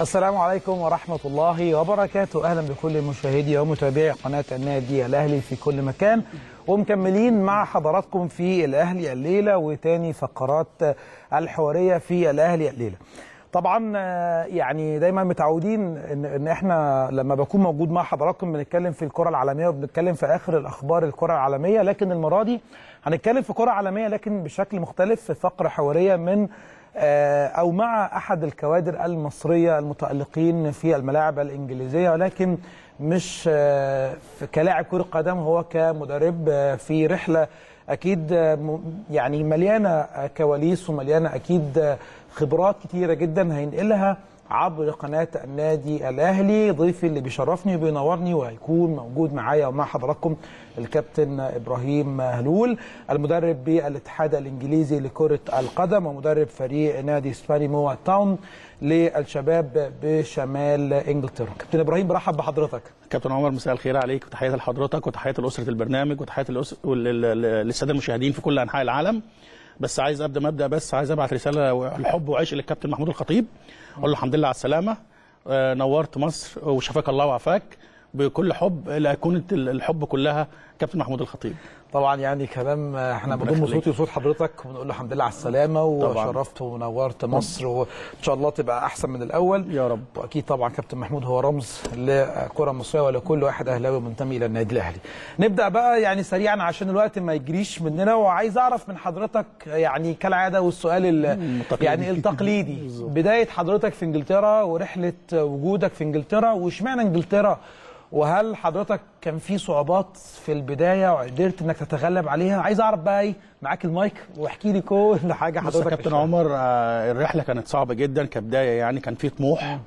السلام عليكم ورحمة الله وبركاته. أهلا بكل مشاهدي ومتابعي قناة النادي الأهلي في كل مكان، ومكملين مع حضراتكم في الأهلي الليلة وتاني فقرات الحوارية في الأهلي الليلة. طبعا يعني دايما متعودين ان احنا لما بكون موجود مع حضراتكم بنتكلم في الكره العالميه وبنتكلم في اخر الاخبار الكره العالميه، لكن المره دي هنتكلم في كره عالميه لكن بشكل مختلف، في فقره حواريه من او مع احد الكوادر المصريه المتالقين في الملاعب الانجليزيه، ولكن مش كلاعب كره قدم، هو كمدرب في رحله اكيد يعني مليانه كواليس ومليانه اكيد خبرات كتيرة جدا هينقلها عبر قناة النادي الأهلي. ضيفي اللي بيشرفني وبينورني وهيكون موجود معايا ومع حضراتكم الكابتن إبراهيم هلول، المدرب بالاتحاد الإنجليزي لكرة القدم ومدرب فريق نادي سباريمو تاون للشباب بشمال انجلترا. كابتن إبراهيم برحب بحضرتك. كابتن عمر مساء الخير عليك، وتحياتي لحضرتك وتحياتي لأسرة البرنامج وتحياتي للسادة المشاهدين في كل أنحاء العالم. بس عايز ابدا مبدا، بس عايز ابعت رساله الحب وعشق للكابتن محمود الخطيب، اقول له الحمد لله على السلامه، نورت مصر وشفاك الله وعافاك، بكل حب لايقونه الحب كلها كابتن محمود الخطيب. طبعا يعني كلام احنا بنضم صوتي وصوت حضرتك ونقول له الحمد لله على السلامه، وشرفت ونورت مصر وان شاء الله تبقى احسن من الاول يا رب. واكيد طبعا كابتن محمود هو رمز للكره المصريه ولكل واحد اهلاوي منتمي الى النادي الاهلي. نبدا بقى يعني سريعا عشان الوقت ما يجريش مننا، وعايز اعرف من حضرتك يعني كالعاده والسؤال يعني التقليدي بدايه حضرتك في انجلترا ورحله وجودك في انجلترا، واشمعنى انجلترا؟ وهل حضرتك كان في صعوبات في البدايه وقدرت انك تتغلب عليها؟ عايز اعرف بقى ايه، معاك المايك واحكي لي كل حاجه حضرتك. بص كابتن عمر، الرحله كانت صعبه جدا كبدايه، يعني كان في طموح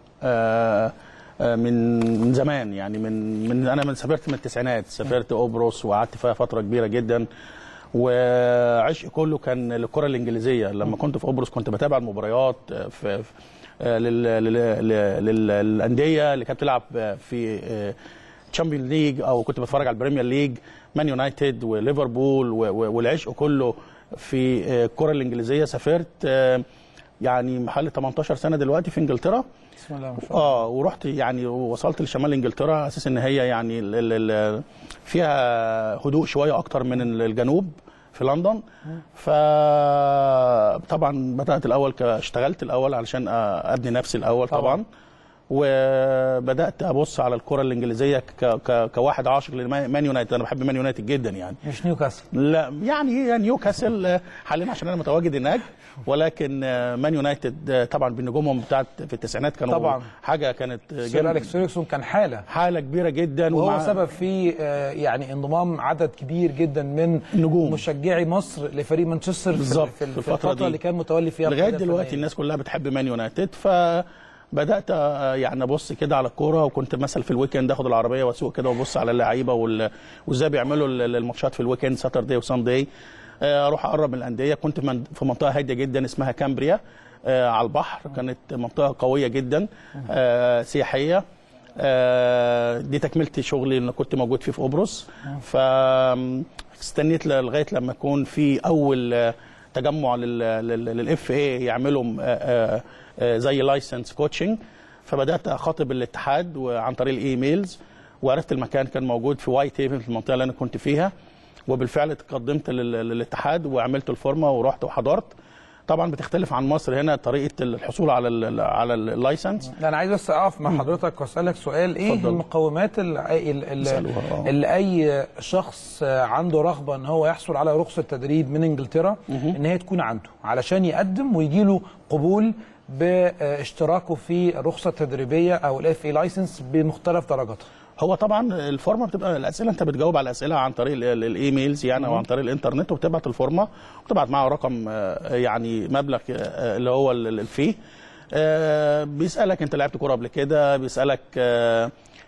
من زمان، يعني من انا من سافرت من التسعينات، سافرت قبرص وقعدت فيها فتره كبيره جدا، وعشق كله كان للكره الانجليزيه. لما كنت في قبرص كنت بتابع المباريات في للانديه اللي كانت بتلعب في تشامبيون ليج، او كنت بتفرج على البريمير ليج، مان يونايتد وليفربول، والعشق كله في الكره الانجليزيه. سافرت يعني حوالي 18 سنه دلوقتي في انجلترا، بسم الله ما شاء الله. ورحت يعني وصلت لشمال انجلترا على اساس ان هي يعني فيها هدوء شويه اكتر من الجنوب في لندن. فطبعا بدات الاول اشتغلت الاول علشان ابني نفسي الاول طبعا. وبدات ابص على الكره الانجليزيه كواحد عاشق لمان يونايتد. انا بحب مان يونايتد جدا يعني، مش نيوكاسل، لا يعني نيوكاسل حاليا عشان انا متواجد هناك، ولكن مان يونايتد طبعا بنجومهم بتاعت في التسعينات كانوا طبعا حاجه، كانت سير أليكس فيرجسون كان حاله كبيره جدا، وهو سبب في يعني انضمام عدد كبير جدا من نجوم مشجعي مصر لفريق مانشستر في الفتره اللي كان متولي فيها لغايه دلوقتي. الناس كلها بتحب مان يونايتد، ف بدات يعني ابص كده على الكوره، وكنت مثلا في الويكند اخد العربيه واسوق كده وابص على اللعيبه وازاي بيعملوا الماتشات في الويكند ساتردي وساندي، اروح اقرب من الانديه. كنت في منطقه هاديه جدا اسمها كامبريا على البحر، كانت منطقه قويه جدا سياحيه، دي تكملت شغلي اللي كنت موجود فيه في قبرص. فاستنيت لغايه لما يكون في اول تجمع للاف اي يعملهم زي لايسنس كوتشنج، فبدات اخاطب الاتحاد وعن طريق الايميلز، وعرفت المكان كان موجود في وايت هيفن في المنطقه اللي انا كنت فيها، وبالفعل تقدمت للاتحاد وعملت الفورمه ورحت وحضرت. طبعا بتختلف عن مصر هنا طريقه الحصول على اللايسنس. انا عايز بس اقف مع حضرتك واسالك سؤال، ايه المقومات اللي اي شخص عنده رغبه ان هو يحصل على رخصه تدريب من انجلترا ان هي تكون عنده علشان يقدم ويجي له قبول باشتراكه في رخصه تدريبيه او الاف اي لايسنس بمختلف درجاتها؟ هو طبعا الفورمه بتبقى الاسئله، انت بتجاوب على الاسئله عن طريق الايميلز يعني او عن طريق الانترنت، وبتبعت الفورمه وبتبعت معاه رقم يعني مبلغ اللي هو الفيه. بيسالك انت لعبت كوره قبل كده، بيسالك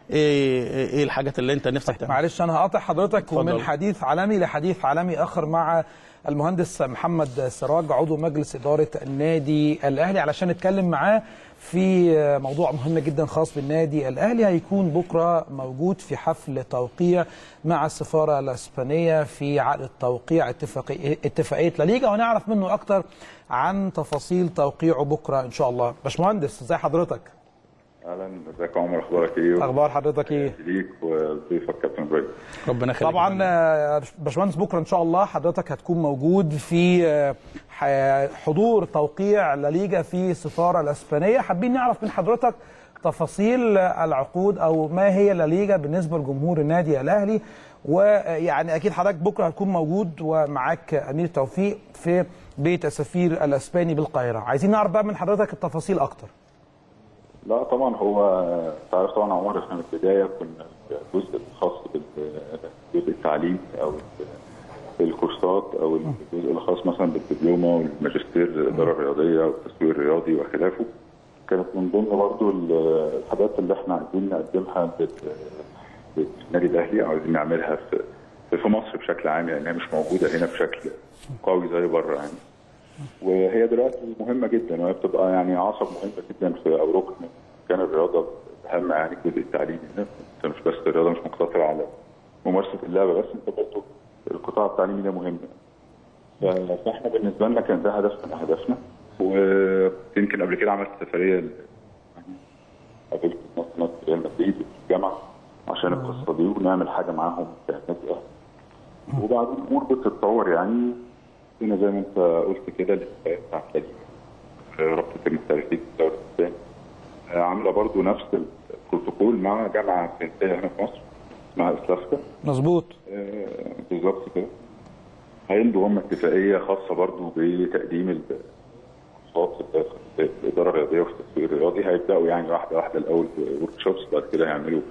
ايه الحاجات اللي انت نفسك تعملها. معلش انا هقاطع حضرتك، ومن حديث عالمي لحديث عالمي اخر مع المهندس محمد سراج عضو مجلس إدارة النادي الأهلي علشان نتكلم معاه في موضوع مهم جدا خاص بالنادي الأهلي. هيكون بكرة موجود في حفل توقيع مع السفارة الإسبانية في عقد توقيع اتفاقية لاليغا، وهنعرف منه أكتر عن تفاصيل توقيعه بكرة إن شاء الله. باشمهندس ازي حضرتك؟ اهلا، ازيك يا عمر، اخبارك ايه؟ اخبار حضرتك ايه؟ ليك وضيفك كابتن ابراهيم. ربنا يخليك. طبعا باشمهندس بكره ان شاء الله حضرتك هتكون موجود في حضور توقيع لاليغا في السفاره الاسبانيه، حابين نعرف من حضرتك تفاصيل العقود او ما هي لاليغا بالنسبه لجمهور النادي الاهلي، ويعني اكيد حضرتك بكره هتكون موجود ومعاك امير توفيق في بيت السفير الاسباني بالقاهره، عايزين نعرف بقى من حضرتك التفاصيل اكتر. لا طبعا هو تعرف طبعا عمر احنا من البدايه كنا الجزء الخاص بالجزء التعليم او الكورسات او الجزء الخاص مثلا بالدبلومه والماجستير الاداره الرياضيه والتسويق الرياضي وخلافه، كانت من ضمن برضه الحاجات اللي احنا عايزين نقدمها للنادي الاهلي، عايزين نعملها في مصر بشكل عام، يعني هي مش موجوده هنا بشكل قوي زي بره يعني. وهي دلوقتي مهمه جدا، وهي بتبقى يعني عصب مهمه جدا في او ركن كان الرياضه اهم يعني الجزء التعليمي، انت مش بس الرياضه مش مقتصره على ممارسه اللعبه بس، انت برضه القطاع التعليمي ده مهم. فاحنا بالنسبه لنا كان ده هدف من اهدافنا، ويمكن قبل كده عملت سفريه قابلت ناس في ريال مدريد في الجامعه عشان القصه دي ونعمل حاجه معاهم كنادي اهلي. وبعدين الامور بتتطور يعني، هنا زي ما انت قلت كده الاتفاقيه بتاعت لاليغا رابطه المحترفين في الدوري الاسباني عامله برضو نفس البروتوكول مع جامعه فرنسيه هنا في مصر مع اسلافسكا. مظبوط بالظبط كده، هيمضوا هم اتفاقيه خاصه برضو بتقديم الكورسات في الاداره الرياضيه وفي التسويق الرياضي، هيبداوا يعني واحده واحده الاول ورك شوبس، بعد كده هيعملوا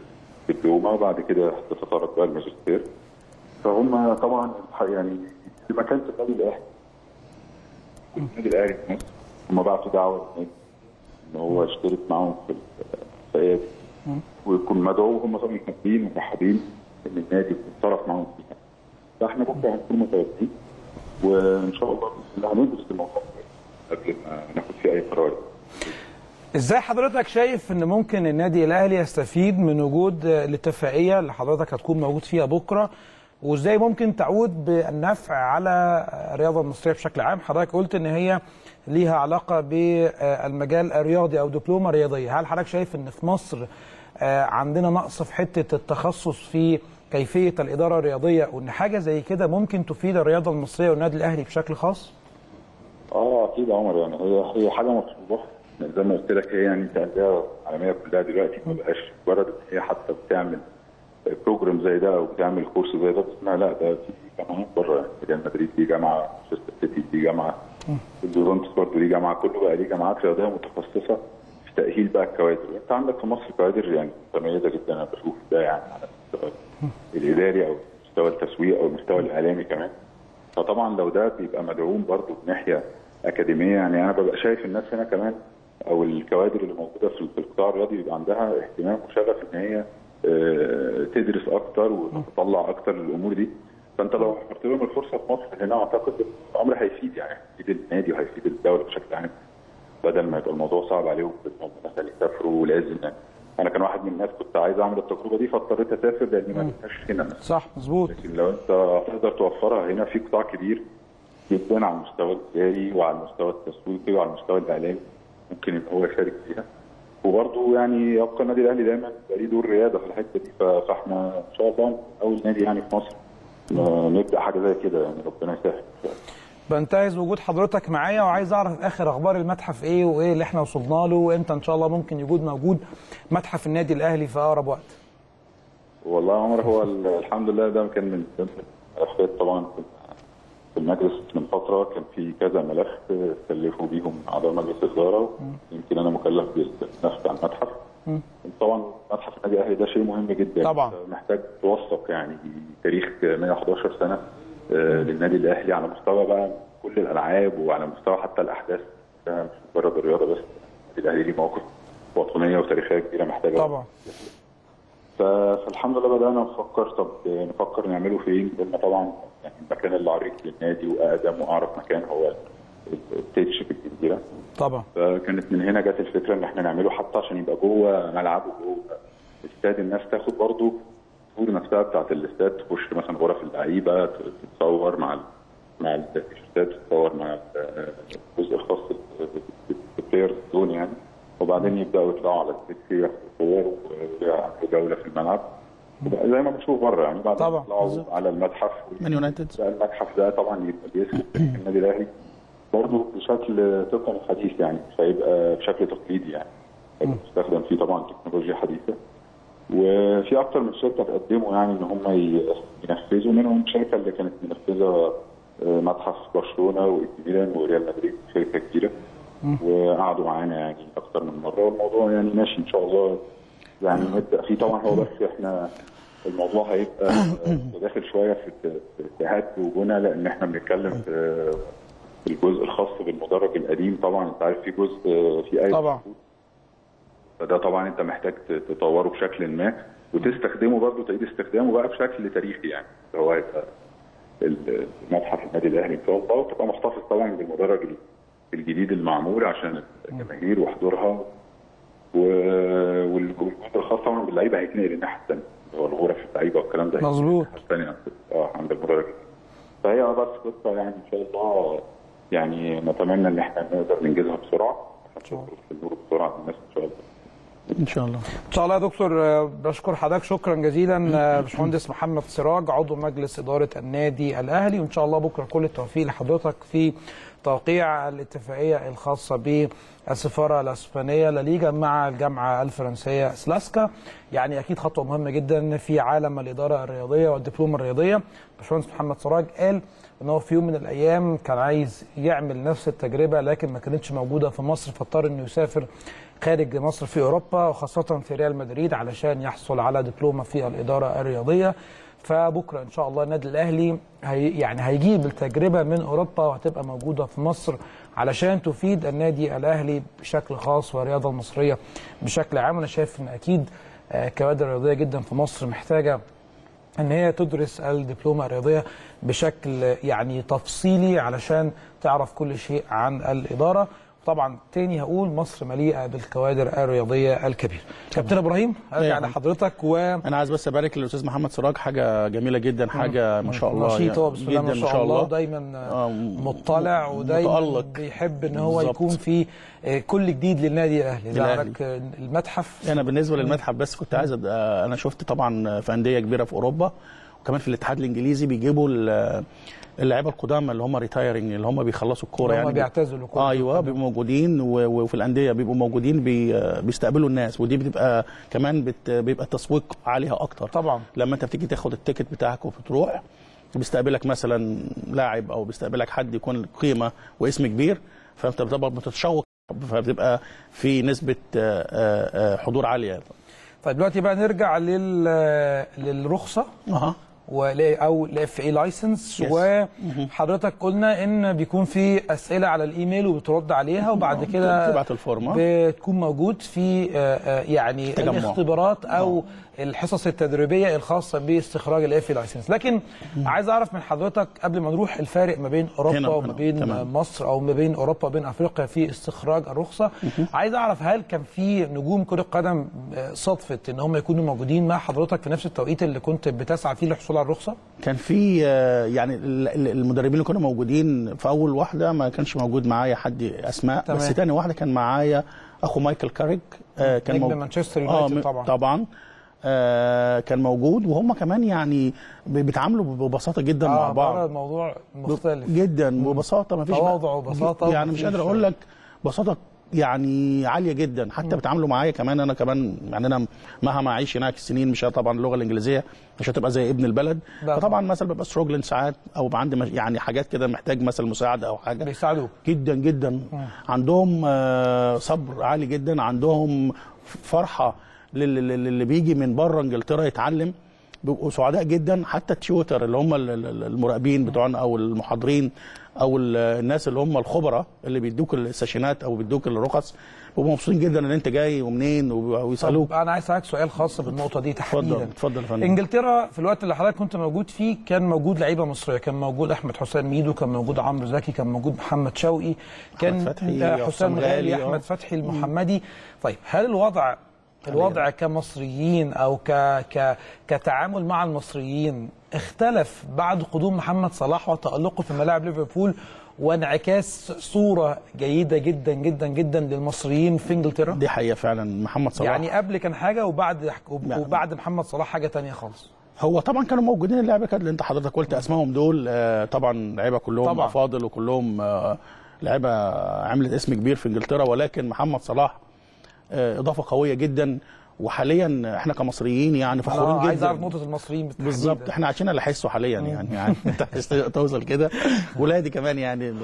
دبلومه، وبعد كده تتطرق بقى الماجستير. فهم طبعا يعني في مكان النادي الاهلي في مصر هم بعتوا دعوه ان هو يشترك معاهم في الاتفاقيات ويكون مدعو، وهم طبعا متنبهين ومرحبين ان النادي بيتصرف معاهم فيها. فاحنا بكره هنكون متواجدين وان شاء الله هندرس الموضوع قبل ما ناخد فيه اي قرار. ازاي حضرتك شايف ان ممكن النادي الاهلي يستفيد من وجود الاتفاقيه اللي حضرتك هتكون موجود فيها بكره؟ وازاي ممكن تعود بالنفع على الرياضه المصريه بشكل عام؟ حضرتك قلت ان هي ليها علاقه بالمجال الرياضي او دبلومه رياضيه، هل حضرتك شايف ان في مصر عندنا نقص في حته التخصص في كيفيه الاداره الرياضيه، وان حاجه زي كده ممكن تفيد الرياضه المصريه والنادي الاهلي بشكل خاص؟ اكيد يا عمر، يعني هي حاجه مطلوبه زي ما قلت لك، هي يعني الانديه العالميه كلها دلوقتي ما بقاش مجرد هي حتى بتعمل بروجرام زي ده او بتعمل كورس زي ده، بتسمع لا ده في جامعات بره، يعني ريال مدريد ليه جامعه، مانشستر سيتي ليه جامعه، اليوفنتوس برضه ليه جامعه، كله بقى ليه جامعات رياضيه متخصصه في تاهيل بقى الكوادر. انت عندك في مصر كوادر يعني متميزه جدا، انا بشوف ده يعني على المستوى الاداري او مستوى التسويق او المستوى الاعلامي كمان. فطبعا لو ده بيبقى مدعوم برضه من ناحيه اكاديميه، يعني انا ببقى شايف الناس هنا كمان او الكوادر اللي موجوده في القطاع الرياضي بيبقى عندها اهتمام وشغف ان هي تدرس اكتر وتطلع اكتر للامور دي. فانت لو وفرت لهم الفرصه في مصر هنا اعتقد الامر هيفيد، يعني هيفيد النادي وهيفيد الدوله بشكل عام، بدل ما يبقى الموضوع صعب عليهم مثلا يسافروا ولازم. انا كان واحد من الناس كنت عايز اعمل التجربه دي فاضطريت اسافر لان ما لقيتهاش هنا. صح مظبوط. لكن لو انت هتقدر توفرها هنا في قطاع كبير جدا على المستوى الاداري وعلى المستوى التسويقي وعلى المستوى الاعلامي ممكن يبقى هو يشارك فيها، وبرضه يعني يبقى النادي الاهلي دايما ليه دور رياده في الحته دي. فاحنا ان شاء الله اول نادي يعني في مصر نبدا حاجه زي كده، يعني ربنا يسهل. بنتهز وجود حضرتك معايا وعايز اعرف اخر اخبار المتحف ايه وايه اللي احنا وصلنا له، وامتى ان شاء الله ممكن يكون موجود متحف النادي الاهلي في اقرب وقت؟ والله يا عمر هو الحمد لله ده كان من اخوات طبعا في المجلس من فتره، كان في كذا ملف كلفوا بيهم اعضاء مجلس الاداره، يمكن انا مكلف بالنفس عن المتحف. طبعا متحف النادي الاهلي ده شيء مهم جدا طبعا، محتاج توثق يعني تاريخ 111 سنه للنادي الاهلي على مستوى بقى كل الالعاب وعلى مستوى حتى الاحداث، مش مجرد الرياضه بس. النادي الاهلي ليه مواقف وطنيه وتاريخيه كبيره محتاجه طبعا. فالحمد لله بدانا نفكر، طب نفكر نعمله فين؟ قلنا طبعا يعني المكان اللي عريق للنادي واقدم واعرف مكان هو التتش في الجزيره طبعا. فكانت من هنا جت الفكره ان احنا نعمله حتى عشان يبقى جوه ملعبه جوه استاد، الناس تاخد برضه الصور نفسها بتاعت الاستاد، تخش مثلا غرف اللعيبه تتصور مع التيشيرتات، تتصور مع الجزء الخاص بالبلاير زون يعني، وبعدين يبداوا يطلعوا على السيتي ياخدوا جوله في الملعب زي ما بنشوف بره يعني. بعد ما يطلعوا على المتحف مان يونايتد، المتحف ده طبعا يبقى بيسند النادي الاهلي برضه بشكل تقني حديث يعني، فيبقى بشكل تقليدي يعني بيستخدم فيه طبعا تكنولوجيا حديثه، وفي اكتر من شركه تقدموا يعني ان هم ينفذوا، منهم الشركه اللي كانت منفذه متحف برشلونه وإبراهيم وريال مدريد، شركه كبيره وقعدوا معانا يعني اكتر من مره، والموضوع يعني ماشي ان شاء الله يعني نبدا فيه. طبعا هو بس احنا الموضوع هيبقى داخل شويه في اجتهاد وجنى، لان احنا بنتكلم في الجزء الخاص بالمدرج القديم. طبعا انت عارف في جزء في اي طبعا، فده طبعا انت محتاج تطوره بشكل ما وتستخدمه برضه، تعيد استخدامه بقى بشكل تاريخي يعني، هو هيبقى المتحف النادي الاهلي ان شاء الله، وتبقى محتفظ طبعا بالمدرج الجديد المعمول عشان الجماهير وحضورها والجهود الخاصه طبعا باللعيبه هيتنقل الناحيه الثانيه، هو الغرف اللعيبه والكلام ده مظبوط الثانيه عند المدرج. فهي بس قصه يعني ان شاء الله يعني نتمنى ان احنا نقدر ننجزها بسرعه عشان تشوف النور بسرعه الناس ان شاء الله. ان شاء الله ان شاء الله يا دكتور. بشكر حضرتك شكرا جزيلا باشمهندس محمد سراج عضو مجلس اداره النادي الاهلي، وان شاء الله بكره كل التوفيق لحضرتك في توقيع الاتفاقيه الخاصه بالسفاره الاسبانيه لاليغا مع الجامعه الفرنسيه أسلافسكا، يعني اكيد خطوه مهمه جدا في عالم الاداره الرياضيه والدبلومه الرياضيه. باشمهندس محمد سراج قال ان هو في يوم من الايام كان عايز يعمل نفس التجربه لكن ما كانتش موجوده في مصر، فاضطر انه يسافر خارج مصر في أوروبا وخاصة في ريال مدريد علشان يحصل على دبلومة في الإدارة الرياضية. فبكرة إن شاء الله النادي الأهلي يعني هيجيب التجربة من أوروبا وهتبقى موجودة في مصر علشان تفيد النادي الأهلي بشكل خاص والرياضة المصرية بشكل عام. أنا شايف إن أكيد كوادر رياضية جدا في مصر محتاجة ان هي تدرس الدبلومه الرياضيه بشكل يعني تفصيلي علشان تعرف كل شيء عن الاداره. وطبعا تاني هقول مصر مليئه بالكوادر الرياضيه الكبيره. كابتن ابراهيم ارجع لحضرتك. وانا عايز بس ابارك للاستاذ محمد سراج، حاجه جميله جدا، حاجه ما شاء الله نشيط هو يعني. بسم الله ما شاء الله، دايما مطلع ودايما بيحب ان هو يكون في كل جديد للنادي الاهلي. ده عندك المتحف. انا بالنسبه للمتحف بس كنت عايز انا شفت طبعا في انديه كبيره في اوروبا وكمان في الاتحاد الانجليزي بيجيبوا اللعيبه القدامى اللي هم ريتايرنج، اللي هم بيخلصوا الكوره يعني، هم بيعتزلوا الكوره. ايوه بيبقوا موجودين، وفي الانديه بيبقوا موجودين بيستقبلوا الناس، ودي بتبقى كمان بيبقى التسويق عليها اكتر طبعا. لما انت بتيجي تاخد التيكت بتاعك وبتروح بيستقبلك مثلا لاعب او بيستقبلك حد يكون قيمه واسم كبير، فانت بتبقى بتتشوق، فبتبقى في نسبه حضور عاليه. طيب دلوقتي بقى نرجع للرخصه او الاف اي لايسنس، وحضرتك قلنا ان بيكون في اسئله على الايميل وبترد عليها، وبعد كده بتبعت الفورمه بتكون موجود في يعني الاختبارات او الحصص التدريبيه الخاصه باستخراج الاف اي لايسنس. لكن عايز اعرف من حضرتك قبل ما نروح الفارق ما بين اوروبا وما بين مصر، او ما بين اوروبا وبين افريقيا في استخراج الرخصه. عايز اعرف هل كان في نجوم كره قدم صدفت ان هم يكونوا موجودين مع حضرتك في نفس التوقيت اللي كنت بتسعى فيه للحصول على الرخصه؟ كان في يعني المدربين اللي كانوا موجودين في اول واحده ما كانش موجود معايا حد اسماء، بس ثاني واحده كان معايا اخو مايكل كاريج، كان نجم مانشستر يونايتد طبعا كان موجود، وهم كمان يعني بيتعاملوا ببساطه جدا مع بعض. الموضوع مختلف جدا ببساطه، ما فيش تواضع وبساطه يعني، مش قادر اقول لك بساطه يعني عاليه جدا. حتى بيتعاملوا معايا كمان، انا كمان يعني انا مهما اعيش هناك السنين مش طبعا اللغه الانجليزيه مش هتبقى زي ابن البلد، فطبعا مثلا ببقى ستروجلنج ساعات او عندي يعني حاجات كده محتاج مثلا مساعده او حاجه، بيساعدوك جدا جدا. عندهم صبر عالي جدا، عندهم فرحه اللي بيجي من بره انجلترا يتعلم، بيبقوا سعداء جدا. حتى التيوتر اللي هم المراقبين بتوعنا او المحاضرين او الناس اللي هم الخبراء اللي بيدوك السيشنات او بيدوك الرخص بيبقوا مبسوطين جدا ان انت جاي ومنين ويسالوك. انا عايز اسالك سؤال خاص بالنقطه دي تحديدا. اتفضل يا فندم. انجلترا في الوقت اللي حضرتك كنت موجود فيه كان موجود لعيبه مصريه، كان موجود احمد حسام ميدو، كان موجود عمرو زكي، كان موجود محمد شوقي، كان حسام غالي، احمد فتحي المحمدي. طيب هل الوضع كمصريين او كتعامل مع المصريين اختلف بعد قدوم محمد صلاح وتألقه في ملاعب ليفربول وانعكاس صورة جيدة جدا جدا جدا للمصريين في انجلترا؟ دي حقيقة فعلا. محمد صلاح يعني قبل كان حاجة وبعد محمد صلاح حاجة تانية خالص. هو طبعا كانوا موجودين اللعيبة اللي انت حضرتك قلت اسمائهم دول، طبعا لعيبة كلهم افاضل وكلهم لعيبة عملت اسم كبير في انجلترا، ولكن محمد صلاح اضافة قوية جدا، وحاليا احنا كمصريين يعني فخورين جدا. عايز اعرف نقطه المصريين بالظبط، احنا عايشين اللي حسه حاليا يعني انت توصل كده. ولادي كمان يعني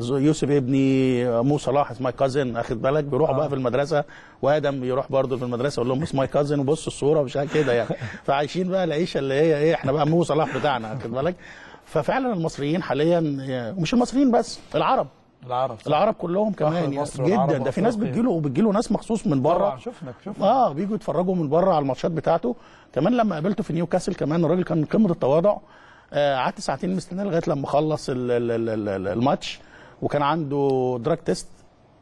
يوسف ابني، مو صلاح از ماي كازن، اخد بالك، بيروح بقى في المدرسه، وادم يروح برضه في المدرسه يقول لهم از ماي كازن، وبص الصوره مش كده يعني. فعايشين بقى العيشه اللي هي ايه، احنا بقى مو صلاح بتاعنا، اخد بالك. ففعلا المصريين حاليا، ومش المصريين بس، العرب كلهم كمان جدا. ده في ناس بتجيله ناس مخصوص من بره، شفنا بيجوا يتفرجوا من بره على الماتشات بتاعته. كمان لما قابلته في نيوكاسل كمان الراجل كان قمه التواضع، قعدت ساعتين مستناه لغايه لما خلص الماتش، وكان عنده دراج تيست،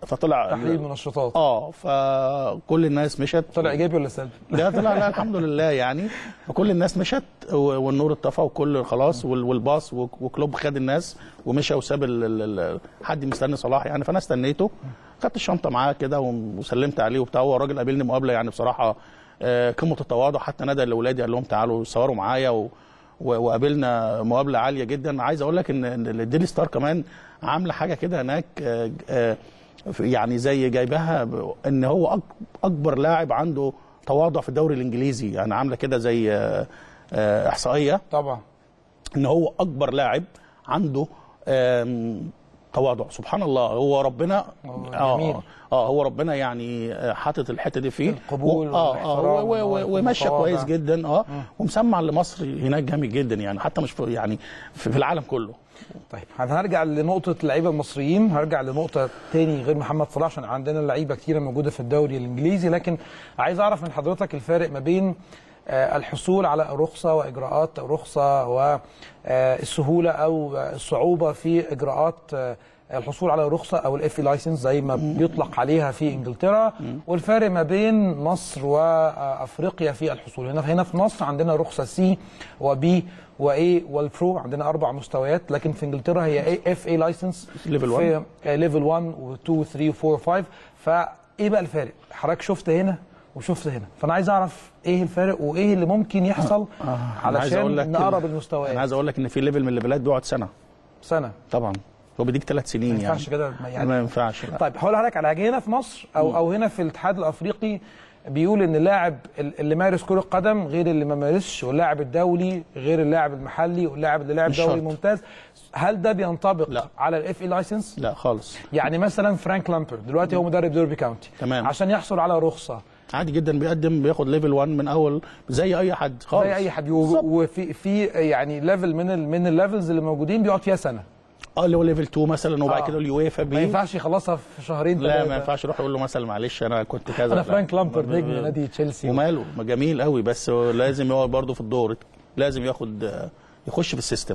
فطلع تحليل منشطات فكل الناس مشت. طلع ايجابي ولا سلبي؟ لا طلع لا الحمد لله يعني. فكل الناس مشت والنور اطفى وكل خلاص، والباص وكلوب خد الناس ومشى وساب حد مستني صلاح يعني. فانا استنيته، خدت الشنطه معاه كده وسلمت عليه وبتاع. هو الراجل قابلني مقابله يعني بصراحه قمه التواضع، حتى نادى لاولادي قال لهم تعالوا صوروا معايا وقابلنا مقابله عاليه جدا. عايز اقول لك ان الديلي ستار كمان عامله حاجه كده هناك يعني زي جايبها ان هو اكبر لاعب عنده تواضع في الدوري الانجليزي، يعني عامله كده زي احصائيه طبعا ان هو اكبر لاعب عنده تواضع. سبحان الله، هو ربنا هو ربنا يعني حاطط الحته دي فيه، القبول وماشي كويس جدا ومسمع لمصر هناك جامد جدا يعني، حتى مش يعني في العالم كله. طيب هنرجع لنقطه اللعيبه المصريين، هرجع لنقطه تاني غير محمد صلاح عشان عندنا لعيبه كتيره موجوده في الدوري الانجليزي، لكن عايز اعرف من حضرتك الفارق ما بين الحصول على رخصه واجراءات رخصه والسهوله او الصعوبه في اجراءات الحصول على رخصه او الاف لايسنس زي ما بيطلق عليها في انجلترا، والفارق ما بين مصر وافريقيا في الحصول. هنا في مصر عندنا رخصه سي وبي واي والبرو، عندنا 4 مستويات، لكن في انجلترا هي اف اي لايسنس ليفل 1 و2 و3 و4 و5. فايه بقى الفارق؟ حضرتك شفت هنا وشفت هنا، فانا عايز اعرف ايه الفارق وايه اللي ممكن يحصل علشان نقرب المستويات. انا عايز اقول لك ان في ليفل من الليفلات بيقعد سنه طبعا، هو بيديك 3 سنين يعني، ما ينفعش كده يعني، ما ينفعش. طيب هقول لحضرتك على حاجه هنا في مصر او هنا في الاتحاد الافريقي بيقول ان اللاعب اللي مارس كره قدم غير اللي ما مارسش، واللاعب الدولي غير اللاعب المحلي، واللاعب اللي لاعب دولي ممتاز. هل ده بينطبق على الاف اي لايسنس؟ لا خالص. يعني مثلا فرانك لامبارد دلوقتي هو مدرب دوربي كاونتي، تمام، عشان يحصل على رخصه عادي جدا بياخد ليفل 1 من اول زي اي حد خالص، زي اي حد. وفي يعني ليفل من الليفلز اللي موجودين بيقعد فيها سنه، اللي هو ليفل 2 مثلا، وبعد كده اليويفا ما ينفعش يخلصها في 2 3 شهور. لا ما ينفعش يروح يقول له مثلا معلش انا كنت كذا، انا فرانك لامبارد نجم نادي تشيلسي وماله، جميل قوي، بس لازم يقعد برضه في الدور، لازم يخش في السيستم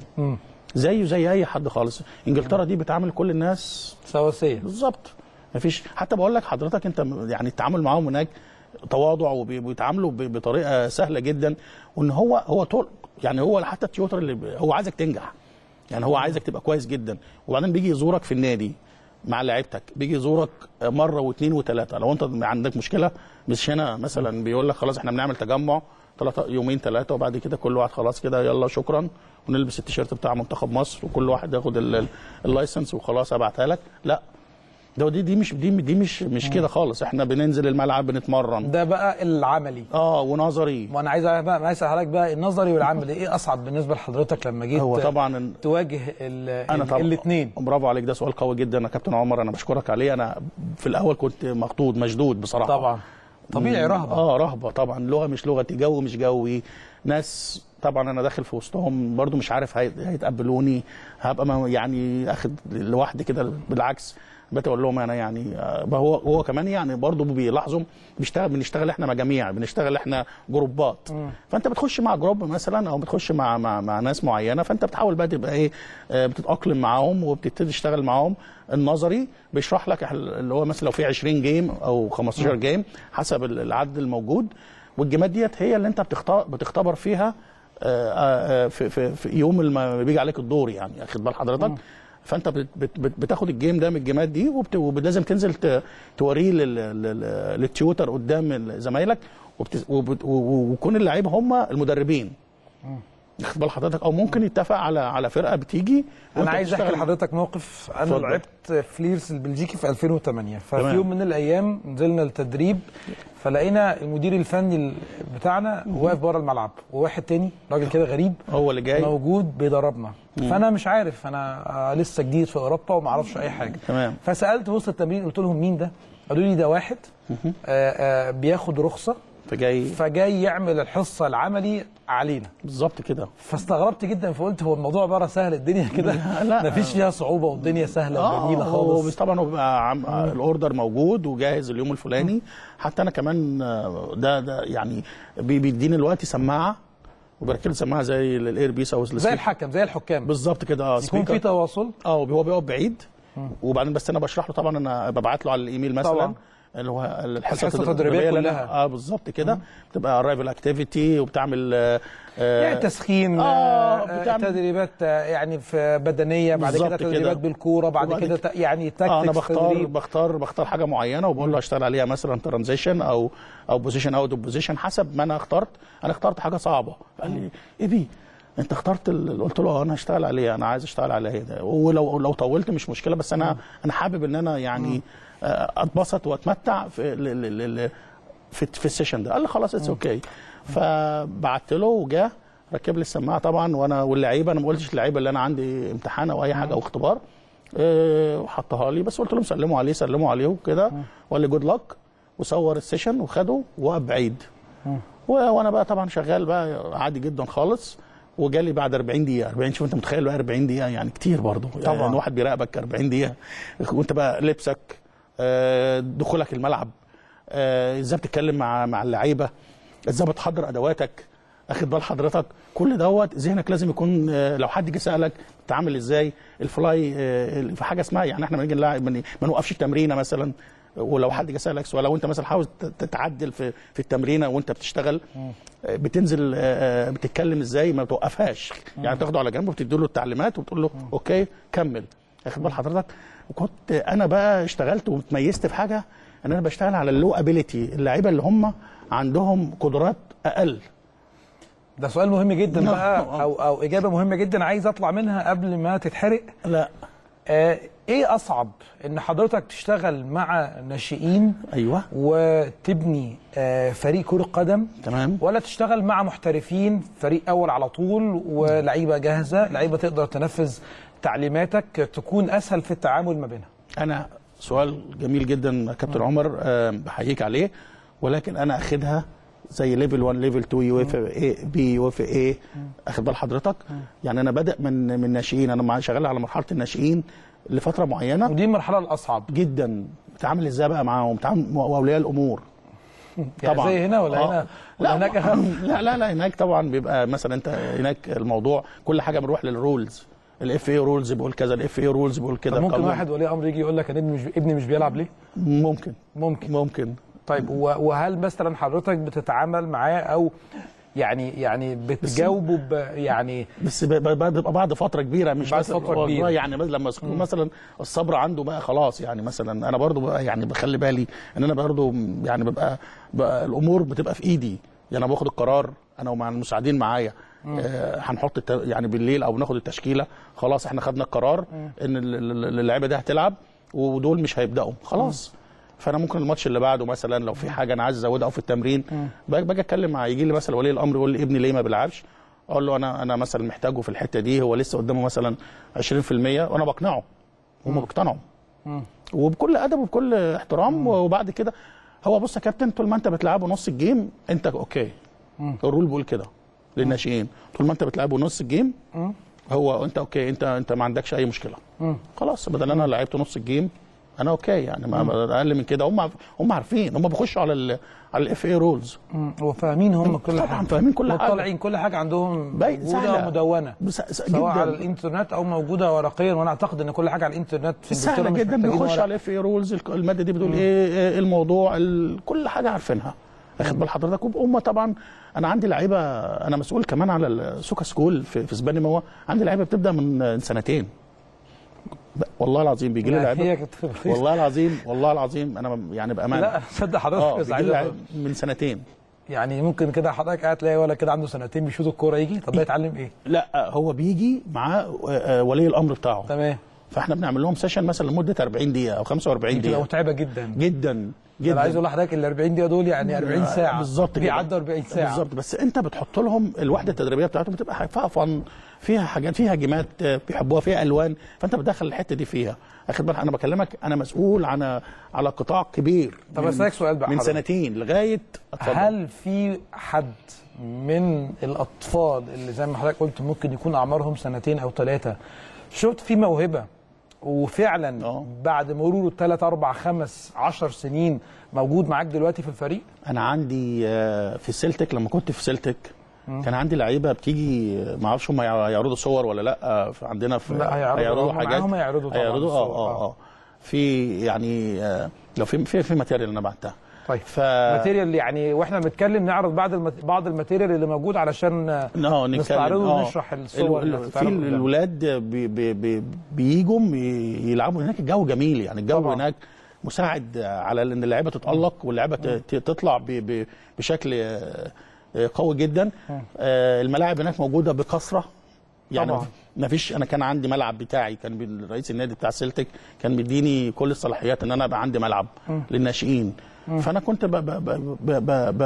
زي اي حد خالص. انجلترا دي بتعامل كل الناس سواسيه بالظبط، مفيش. حتى بقول لك حضرتك انت يعني التعامل معاهم هناك تواضع، وبيتعاملوا بطريقه سهله جدا، وان هو طول يعني هو حتى التيوتر اللي هو عايزك تنجح يعني، هو عايزك تبقى كويس جدا. وبعدين بيجي يزورك في النادي مع لعيبتك، بيجي يزورك مره و2 و3، لو انت عندك مشكله مش هنا مثلا بيقول لك خلاص احنا بنعمل تجمع 3 يومين 3، وبعد كده كل واحد خلاص كده يلا شكرا، ونلبس التيشيرت بتاع منتخب مصر وكل واحد ياخد اللايسنس وخلاص ابعتها لك. لا ده دي مش كده خالص. احنا بننزل الملعب بنتمرن، ده بقى العملي ونظري. وانا عايز اسالك بقى النظري والعملي ايه اصعب بالنسبه لحضرتك لما جيت هو طبعا تواجه الاثنين؟ برافو عليك، ده سؤال قوي جدا يا كابتن عمر، انا بشكرك عليه. انا في الاول كنت مخضوض مشدود بصراحه، طبعا طبيعي، رهبه رهبه طبعا، لغه مش لغتي، جو مش جوي، ناس طبعا انا داخل في وسطهم برضو مش عارف هيتقبلوني، هبقى يعني اخد لوحدي كده، بالعكس بتقول لهم انا يعني هو كمان يعني برضه بيلاحظوا، بنشتغل احنا مجاميع، بنشتغل احنا جروبات، فانت بتخش مع جروب مثلا او بتخش مع ناس معينه، فانت بتحاول بقى تبقى ايه، بتتاقلم معاهم وبتبتدي تشتغل معاهم. النظري بيشرح لك اللي هو مثلا لو في 20 جيم او 15 جيم حسب العدد الموجود، والجيمات ديت هي اللي انت بتختبر فيها في يوم ما بيجي عليك الدور يعني، اخد بال حضرتك. فانت بتاخد الجيم ده من الجيمات دي، ولازم تنزل توريه للتيوتر قدام زمايلك، ويكون اللعيبه هم المدربين. اخد بال حضرتك، او ممكن يتفق على فرقه بتيجي. انا عايز احكي لحضرتك موقف. انا لعبت في ليرس البلجيكي في 2008، ففي يوم من الايام نزلنا التدريب، فلقينا المدير الفني بتاعنا واقف بره الملعب، وواحد تاني راجل كده غريب هو اللي جاي موجود بيدربنا. فانا مش عارف، انا لسه جديد في اوروبا وما اعرفش اي حاجه. فسالت وسط التمرين، قلت لهم مين ده؟ قالوا لي ده واحد بياخد رخصه فجاي يعمل الحصه العملي علينا. بالظبط كده. فاستغربت جدا، فقلت هو الموضوع بره سهل، الدنيا كده مفيش فيها صعوبه والدنيا سهله وجميله خالص. طبعا هو بيبقى الاوردر موجود وجاهز اليوم الفلاني. حتى انا كمان ده يعني بيديني الوقت سماعه، وبركب سماعه زي الاير بيس او زي الحكم، زي الحكام بالظبط كده. يكون في تواصل، هو بيقف بعيد، وبعدين بس انا بشرح له طبعا، انا ببعت له على الايميل مثلا طبعا اللي هو الحصه التدريبيه كلها. بالظبط كده. بتبقى ارايفل اكتيفيتي، وبتعمل يعني تسخين، تدريبات يعني في بدنيه، بعد كده تدريبات بالكوره، بعد كده يعني تكتيك. انا بختار حاجه معينه وبقول له اشتغل عليها، مثلا ترانزيشن او بوزيشن اوت اوف بوزيشن، حسب ما انا اخترت حاجه صعبه. قال لي ايه دي انت اخترت؟ قلت له انا هشتغل عليها، انا عايز اشتغل عليها ده، ولو طولت مش مشكله، بس انا حابب ان انا يعني اتبسط واتمتع في السيشن ده. قال لي خلاص اتس اوكي. فبعت له وجاه ركب لي السماعه طبعا، وانا واللعيبه، انا ما قلتش اللعيبه اللي انا عندي امتحان او اي حاجه او اختبار، وحطها لي، بس قلت لهم سلموا عليه وكده، وقال لي جود لك، وصور السيشن وخده وقف بعيد. وانا بقى طبعا شغال بقى عادي جدا خالص، وجالي بعد 40 دقيقة. 40، شوف انت متخيل 40 دقيقة يعني كتير برضه طبعا، يعني واحد بيراقبك 40 دقيقة، وانت بقى لبسك، دخولك الملعب، ازاي بتتكلم مع اللعيبة، ازاي بتحضر ادواتك، اخد بال حضرتك، كل دوت ذهنك لازم يكون. لو حد جه سالك بتتعامل ازاي، الفلاي في حاجة اسمها، يعني احنا بنيجي نلاعب ما نوقفش التمرينة مثلا، ولو حد جه سالك سؤال، لو انت مثلا حاول تتعدل في التمرينه وانت بتشتغل، بتنزل بتتكلم ازاي، ما بتوقفهاش يعني، بتاخده على جنب وبتدي له التعليمات وبتقول له اوكي كمل. اخد بال حضرتك. وكنت انا بقى اشتغلت وتميزت في حاجه، ان انا بشتغل على اللو ابيليتي، اللعيبه اللي هم عندهم قدرات اقل. ده سؤال مهم جدا بقى، او اجابه مهمه جدا عايز اطلع منها قبل ما تتحرق. لا ايه اصعب، ان حضرتك تشتغل مع ناشئين ايوه وتبني فريق كرة قدم، تمام، ولا تشتغل مع محترفين فريق اول على طول ولعيبه جاهزه، لعيبه تقدر تنفذ تعليماتك، تكون اسهل في التعامل ما بينها؟ انا سؤال جميل جدا يا كابتن عمر، بحييك عليه، ولكن انا اخدها زي ليفل 1 ليفل 2 يوفا ايه بي يوفا ايه، اخد بال حضرتك. يعني انا بدأ من ناشئين، انا شغال على مرحله الناشئين لفتره معينه، ودي المرحله الاصعب جدا. بتعامل ازاي بقى معاهم، بتعامل اولياء الامور طبعا، زي هنا ولا هنا ولا هناك؟ لا لا لا، هناك طبعا بيبقى مثلا انت هناك الموضوع كل حاجه بنروح للرولز، الاف اي رولز بيقول كذا، الاف اي رولز بيقول كده. ممكن واحد ولي امر يجي يقول لك انا ابني مش بيلعب ليه؟ ممكن. طيب وهل مثلا حضرتك بتتعامل معاه، او يعني بتجاوبه يعني بس بيبقى بعد فتره كبيره، مش بعد فتره كبيره يعني، لما مثلا الصبر عنده بقى خلاص يعني، مثلا انا برضو بقى يعني بخلي بالي ان انا برضو يعني ببقى الامور بتبقى في ايدي، يعني انا باخد القرار انا ومع المساعدين معايا، هنحط يعني بالليل او ناخد التشكيله، خلاص احنا خدنا القرار ان اللعيبه دي هتلعب ودول مش هيبداوا خلاص. فانا ممكن الماتش اللي بعده مثلا لو في حاجه انا عايز ازودها او في التمرين، باجي اتكلم مع، يجي لي مثلا ولي الامر يقول لي ابني ليه ما بيلعبش، اقول له انا مثلا محتاجه في الحته دي، هو لسه قدامه مثلا 20%، وانا بقنعه وهم بيقتنعوا، وبكل ادب وبكل احترام. وبعد كده هو بص يا كابتن، طول ما انت بتلعبه نص الجيم انت اوكي، الرول بيقول كده للناشئين، طول ما انت بتلعبه نص الجيم هو انت اوكي، انت ما عندكش اي مشكله خلاص، بدل انا لعبته نص الجيم انا اوكي يعني، ما اقل من كده. هم عارفين، هم بيخشوا على الاف اي رولز، وفاهمين هم كل حاجه، طبعا فاهمين كل حاجه، وطالعين كل حاجه عندهم موجوده مدونه سواء على الانترنت او موجوده ورقيا، وانا اعتقد ان كل حاجه على الانترنت في انجلترا جدا. بيخش على الاف اي رولز، الماده دي بتقول ايه الموضوع، كل حاجه عارفينها. اخد بال حضرتك. وهم طبعا انا عندي لعيبه، انا مسؤول كمان على السوكا سكول في اسبانيا، ما هو عندي لعيبه بتبدا من سنتين والله العظيم بيجي لي لعيبه والله العظيم انا يعني بامانه. لا صدق حضرتك من سنتين يعني ممكن كده حضرتك قاعد تلاقي ولا كده عنده سنتين بيشوط الكوره يجي. طب ده يتعلم ايه؟ لا هو بيجي معاه ولي الامر بتاعه تمام، فاحنا بنعمل لهم سيشن مثلا لمده 40 دقيقه او 45 دقيقه متعبه جدا جدا جدا. انا عايز اقول لحضرتك ال 40 دقيقه دول يعني 40 ساعه بالظبط، بيعدوا 40 ساعه بالظبط. بس انت بتحط لهم الوحده التدريبيه بتاعتهم بتبقى فيها فن، فيها حاجات، فيها جيمات بيحبوها، فيها الوان، فانت بتدخل الحته دي فيها. اخد بالك انا بكلمك، انا مسؤول على قطاع كبير. طب اسالك سؤال بقى من سنتين لغايه أتصدق. هل في حد من الاطفال اللي زي ما حضرتك قلت ممكن يكون اعمارهم سنتين او ثلاثه شفت فيه موهبه وفعلا بعد مروره 3 4 5 10 سنين موجود معاك دلوقتي في الفريق؟ انا عندي في سيلتيك، لما كنت في سيلتيك كان عندي لعيبه بتيجي ما اعرفش هم هيعرضوا صور ولا لا عندنا في هيعرضوا حاجات هم هيعرضوا في يعني لو في ماتيريال انا بعتها. طيب ماتيريال يعني واحنا بنتكلم نعرض بعض الماتيريال اللي موجود علشان نستعرضه ونشرح الصور اللي في الولاد بييجوا يلعبوا هناك. الجو جميل يعني، الجو طبعا هناك مساعد على ان اللعيبه تتالق واللعيبه تطلع بشكل قوي جدا. الملاعب هناك موجوده بكثره يعني طبعا. مفيش، انا كان عندي ملعب بتاعي، كان رئيس النادي بتاع سيلتيك كان بيديني كل الصلاحيات ان انا ابقى عندي ملعب للناشئين، فانا كنت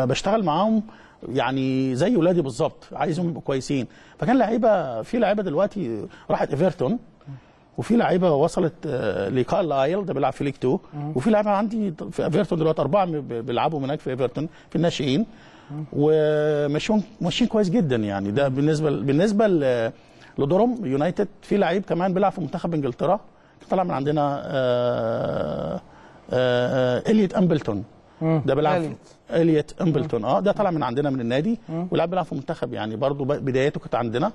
بشتغل معاهم يعني زي ولادي بالظبط، عايزهم يبقوا كويسين. فكان لعيبه، في لعيبه دلوقتي راحت ايفرتون، وفي لعيبه وصلت لكارل ايل ده بيلعب في ليج 2، وفي لعيبه عندي في ايفرتون دلوقتي 4 بيلعبوا هناك في ايفرتون في الناشئين وماشيين كويس جدا يعني. ده بالنسبه لدورم يونايتد. في لعيب كمان بيلعب في منتخب انجلترا طلع من عندنا، إليت أمبلتون ده بيلعب، إليت أمبلتون ده طلع من عندنا من النادي ولاعب بيلعب في منتخب يعني برضه بدايته كانت عندنا.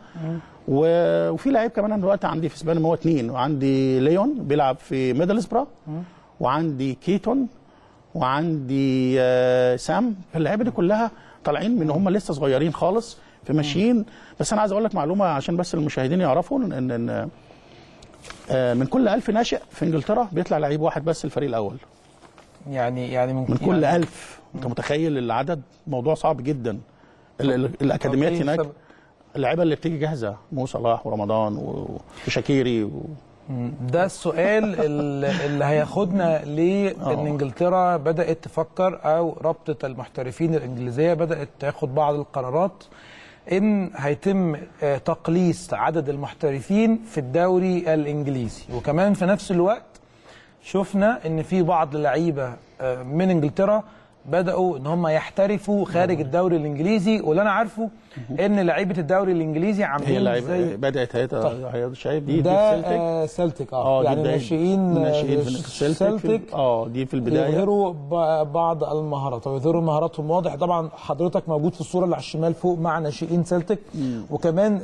وفي لعيب كمان انا دلوقتي عندي في اسبانيا هو 2، وعندي ليون بيلعب في ميدلسبرا، وعندي كيتون، وعندي سام. اللعيبه دي كلها طالعين من هم لسه صغيرين خالص في ماشيين. بس انا عايز اقول لك معلومه عشان بس المشاهدين يعرفوا ان من كل 1000 ناشئ في انجلترا بيطلع لعيب واحد بس الفريق الاول. يعني من كل 1000 انت متخيل العدد؟ موضوع صعب جدا. الاكاديميات هناك اللعيبه اللي بتيجي جاهزه، مو صلاح ورمضان وشاكيري ده السؤال اللي هياخدنا ليه ان انجلترا بدات تفكر، او رابطه المحترفين الانجليزيه بدات تاخد بعض القرارات إن هيتم تقليص عدد المحترفين في الدوري الإنجليزي. وكمان في نفس الوقت شفنا إن في بعض اللعيبة من إنجلترا بدأوا إن هم يحترفوا خارج الدوري الإنجليزي، واللي أنا عارفه إن لعيبة الدوري الإنجليزي عاملين زي بدأت هي شايف دي ده سيلتيك يعني الناشئين سيلتيك دي في البداية يظهروا بعض المهارات ويظهروا مهاراتهم. واضح طبعا حضرتك موجود في الصورة اللي على الشمال فوق مع ناشئين سيلتيك، وكمان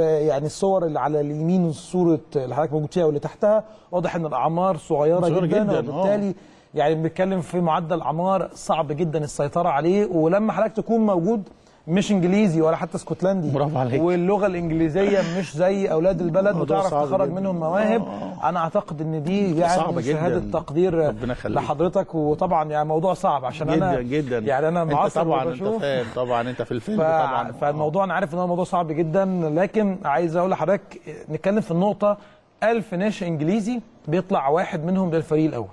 يعني الصور اللي على اليمين والصورة اللي حضرتك موجود فيها واللي تحتها واضح إن الأعمار صغيرة جدا، وبالتالي يعني بنتكلم في معدل اعمار صعب جدا السيطره عليه. ولما حضرتك تكون موجود مش انجليزي ولا حتى اسكتلندي، برافو عليك، واللغه الانجليزيه مش زي اولاد البلد وتعرف تخرج منهم مواهب، انا اعتقد ان دي يعني شهاده تقدير لحضرتك. وطبعا يعني موضوع صعب عشان جداً انا جدا يعني انا معصب وبشوف طبعا انت في الفيلم طبعا فالموضوع انا عارف ان هو موضوع صعب جدا، لكن عايز اقول لحضرتك نتكلم في النقطه 1000 ناشئ انجليزي بيطلع واحد منهم للفريق الاول.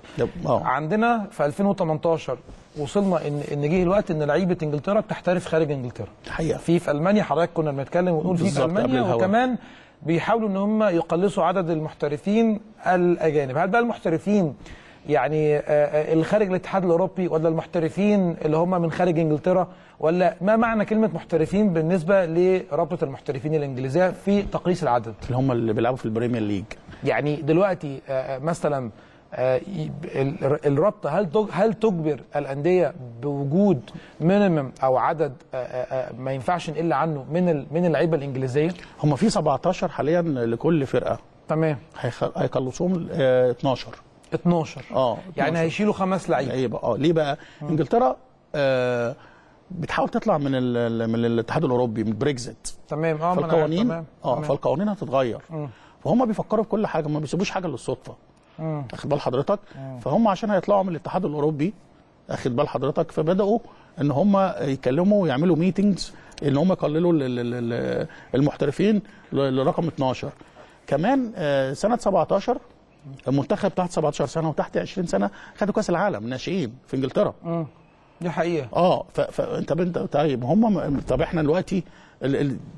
عندنا في 2018 وصلنا ان جه الوقت ان لعيبه انجلترا بتحترف خارج انجلترا حقيقة. في المانيا حضرتك كنا بنتكلم ونقول في المانيا، وكمان بيحاولوا ان هم يقلصوا عدد المحترفين الاجانب. هل بقى المحترفين يعني الخارج الاتحاد الاوروبي، ولا المحترفين اللي هم من خارج انجلترا، ولا ما معنى كلمه محترفين بالنسبه لرابطه المحترفين الانجليزيه في تقليص العدد؟ اللي هم اللي بيلعبوا في البريمير ليج يعني دلوقتي مثلا الرابطه هل تجبر الانديه بوجود مينيمم او عدد ما ينفعش نقل عنه من اللعيبه الانجليزيه؟ هم في 17 حاليا لكل فرقه تمام، هيقلصوهم 12 يعني 12. هيشيلوا 5 لعيبه ليه بقى؟ انجلترا بتحاول تطلع من الاتحاد الاوروبي من بريكزيت. تمام. فالقوانين فالقوانين هتتغير. فهم بيفكروا بكل حاجه، ما بيسيبوش حاجه للصدفه. اخد بال حضرتك؟ فهم عشان هيطلعوا من الاتحاد الاوروبي، اخد بال حضرتك، فبداوا ان هم يكلموا ويعملوا ميتينجز ان هم يقللوا المحترفين لرقم 12. كمان سنه 17 المنتخب تحت 17 سنه وتحت 20 سنه خدوا كاس العالم ناشئين في انجلترا. دي حقيقه. فانت طيب هم، طب احنا دلوقتي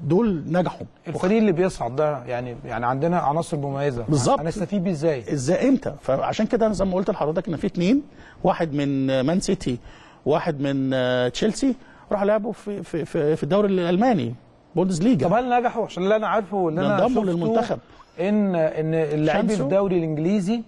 دول نجحوا. الفريق اللي بيصعد ده يعني عندنا عناصر مميزه، بالظبط هنستفيد بيه ازاي امتى؟ فعشان كده زي ما قلت لحضرتك ان في اثنين، واحد من مان سيتي واحد من تشيلسي، راحوا لعبوا في في في, في الدوري الالماني بوندسليجا. طب هل نجحوا؟ عشان اللي انا عارفه اللي انا شفته للمنتخب ان اللاعبين في الدوري الانجليزي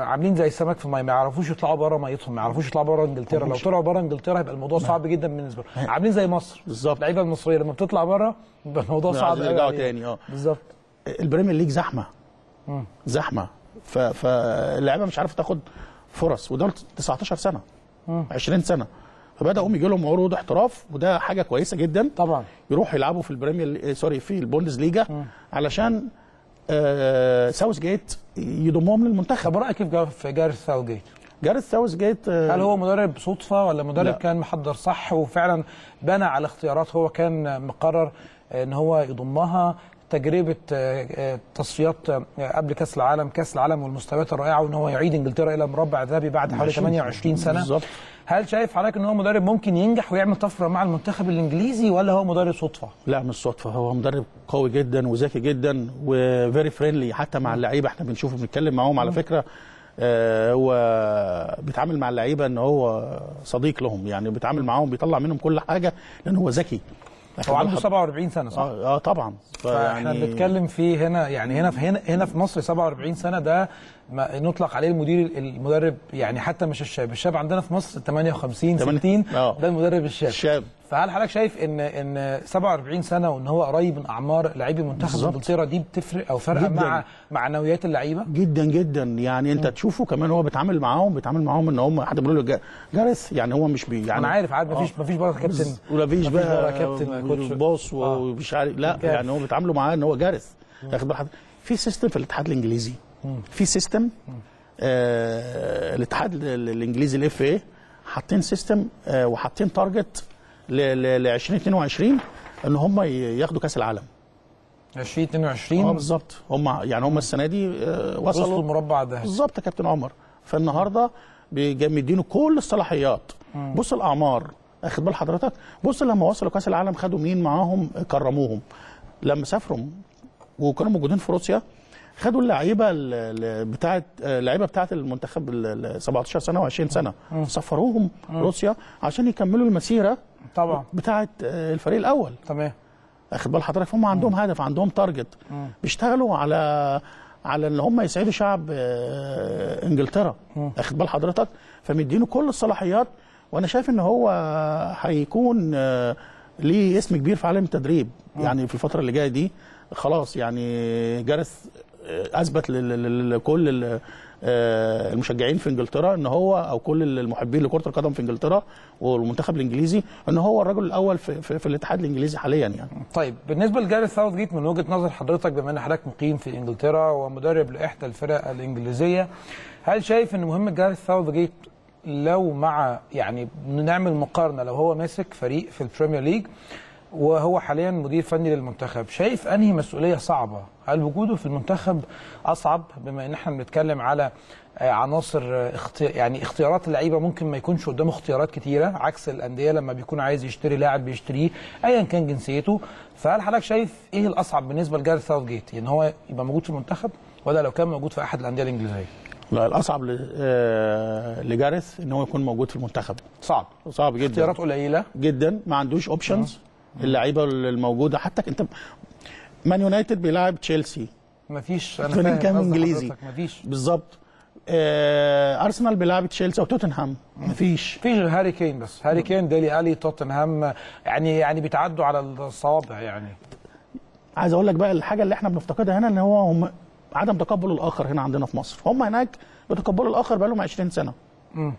عاملين زي السمك في الماء، ما يعرفوش يطلعوا بره ميتهم، ما يعرفوش يطلعوا بره انجلترا. لو طلعوا بره انجلترا هيبقى الموضوع صعب جدا بالنسبه لهم. عاملين زي مصر بالظبط، اللعيبه المصريه لما بتطلع بره بيبقى الموضوع صعب قوي، يرجعوا تاني. بالظبط. البريمير ليج زحمه زحمه، فاللعيبه مش عارفه تاخد فرص، ودول 19 سنه 20 سنه، فبداوا يجي لهم عروض احتراف، وده حاجه كويسه جدا طبعا. يروحوا يلعبوا في البريمير سوري في البوندسليجا علشان ساوثجيت يضمهم للمنتخب. طب رايك في جاريث ساوثجيت؟ جاريث ساوثجيت هل هو مدرب صدفه ولا مدرب كان محضر صح وفعلا بنى على اختيارات هو كان مقرر ان هو يضمها؟ تجربه تصفيات قبل كاس العالم، كاس العالم والمستويات الرائعه، وان هو يعيد انجلترا الى المربع الذهبي بعد حوالي 28 سنه بالظبط. هل شايف حضرتك ان هو مدرب ممكن ينجح ويعمل طفره مع المنتخب الانجليزي ولا هو مدرب صدفه؟ لا مش صدفه، هو مدرب قوي جدا وذكي جدا وفيري فريندلي حتى مع اللعيبه. احنا بنشوفه بنتكلم معاهم على فكره، هو بيتعامل مع اللعيبه ان هو صديق لهم، يعني بيتعامل معاهم بيطلع منهم كل حاجه لان هو ذكي. هو عنده 47 سنه صح؟ طبعا. فاحنا بنتكلم في هنا يعني هنا في مصر 47 سنه ده نطلق عليه المدرب يعني، حتى مش الشاب عندنا في مصر 58 60 ده المدرب الشاب. فهل حضرتك شايف ان 47 سنه وان هو قريب من اعمار لاعبي منتخب انجلترا دي بتفرق او فرقه مع معنويات اللعيبه؟ جدا جدا يعني انت تشوفه كمان هو بيتعامل معاهم ان هم حد بيقول له جاريث يعني هو مش يعني انا عارف عاد مفيش بقى كابتن ولا فيش بقى كابتن كوتش بوس ومش عارف لا يعني هو بيتعاملوا معاه ان هو جاريث. ياخد بالك في سيستم في الاتحاد الانجليزي، في سيستم الاتحاد الانجليزي الاف اي حاطين سيستم وحاطين تارجت ل 2022 ان هم ياخدوا كاس العالم 2022. بالظبط. هم السنه دي وصلوا المربع ده بالظبط يا كابتن عمر. فالنهارده مدينه كل الصلاحيات. بص الاعمار، اخد بال حضرتك، بص لما وصلوا كاس العالم خدوا مين معاهم، كرموهم لما سافروا وكانوا موجودين في روسيا، خدوا اللعيبه بتاعه المنتخب 17 سنه و20 سنه، سفروهم روسيا عشان يكملوا المسيره طبعا بتاعه الفريق الاول. تمام. اخد بال حضرتك، هم عندهم هدف، عندهم تارجت، بيشتغلوا على ان هم يسعدوا شعب انجلترا. اخد بال حضرتك، فمدينه كل الصلاحيات، وانا شايف ان هو هيكون ليه اسم كبير في عالم التدريب يعني في الفتره اللي جايه دي. خلاص يعني جاريث اثبت لكل المشجعين في انجلترا ان هو، او كل المحبين لكره القدم في انجلترا والمنتخب الانجليزي، ان هو الرجل الاول في الاتحاد الانجليزي حاليا يعني. طيب بالنسبه لجاريث ساوثجيت من وجهه نظر حضرتك، بما ان حضرتك مقيم في انجلترا ومدرب لاحدى الفرق الانجليزيه، هل شايف ان مهم جاريث ساوثجيت لو مع يعني نعمل مقارنه، لو هو ماسك فريق في البريمير ليج وهو حاليا مدير فني للمنتخب، شايف انهي مسؤوليه صعبه؟ هل وجوده في المنتخب اصعب بما ان احنا بنتكلم على عناصر اختيارات اللعيبه ممكن ما يكونش قدامه اختيارات كتيره عكس الانديه لما بيكون عايز يشتري لاعب بيشتريه ايا كان جنسيته؟ فهل حضرتك شايف ايه الاصعب بالنسبه لجاريث ساوثجيت، ان هو يبقى موجود في المنتخب ولا لو كان موجود في احد الانديه الانجليزيه؟ لا الاصعب لجاريث ان هو يكون موجود في المنتخب. صعب جدا، اختيارات قليله جدا، ما عندوش اوبشنز. اللعيبه الموجوده حتى انت مان يونايتد بيلاعب تشيلسي مفيش، انا فاهم كام انجليزي بالظبط. ارسنال بيلاعب تشيلسي وتوتنهام مفيش غير هاري كين بس. هاري كين ديلي الي توتنهام يعني بيتعدوا على الصوابع يعني. عايز اقول لك بقى الحاجه اللي احنا بنفتقدها هنا ان هو عدم تقبل الاخر هنا عندنا في مصر. هم هناك بيتقبلوا الاخر بقى لهم 20 سنه.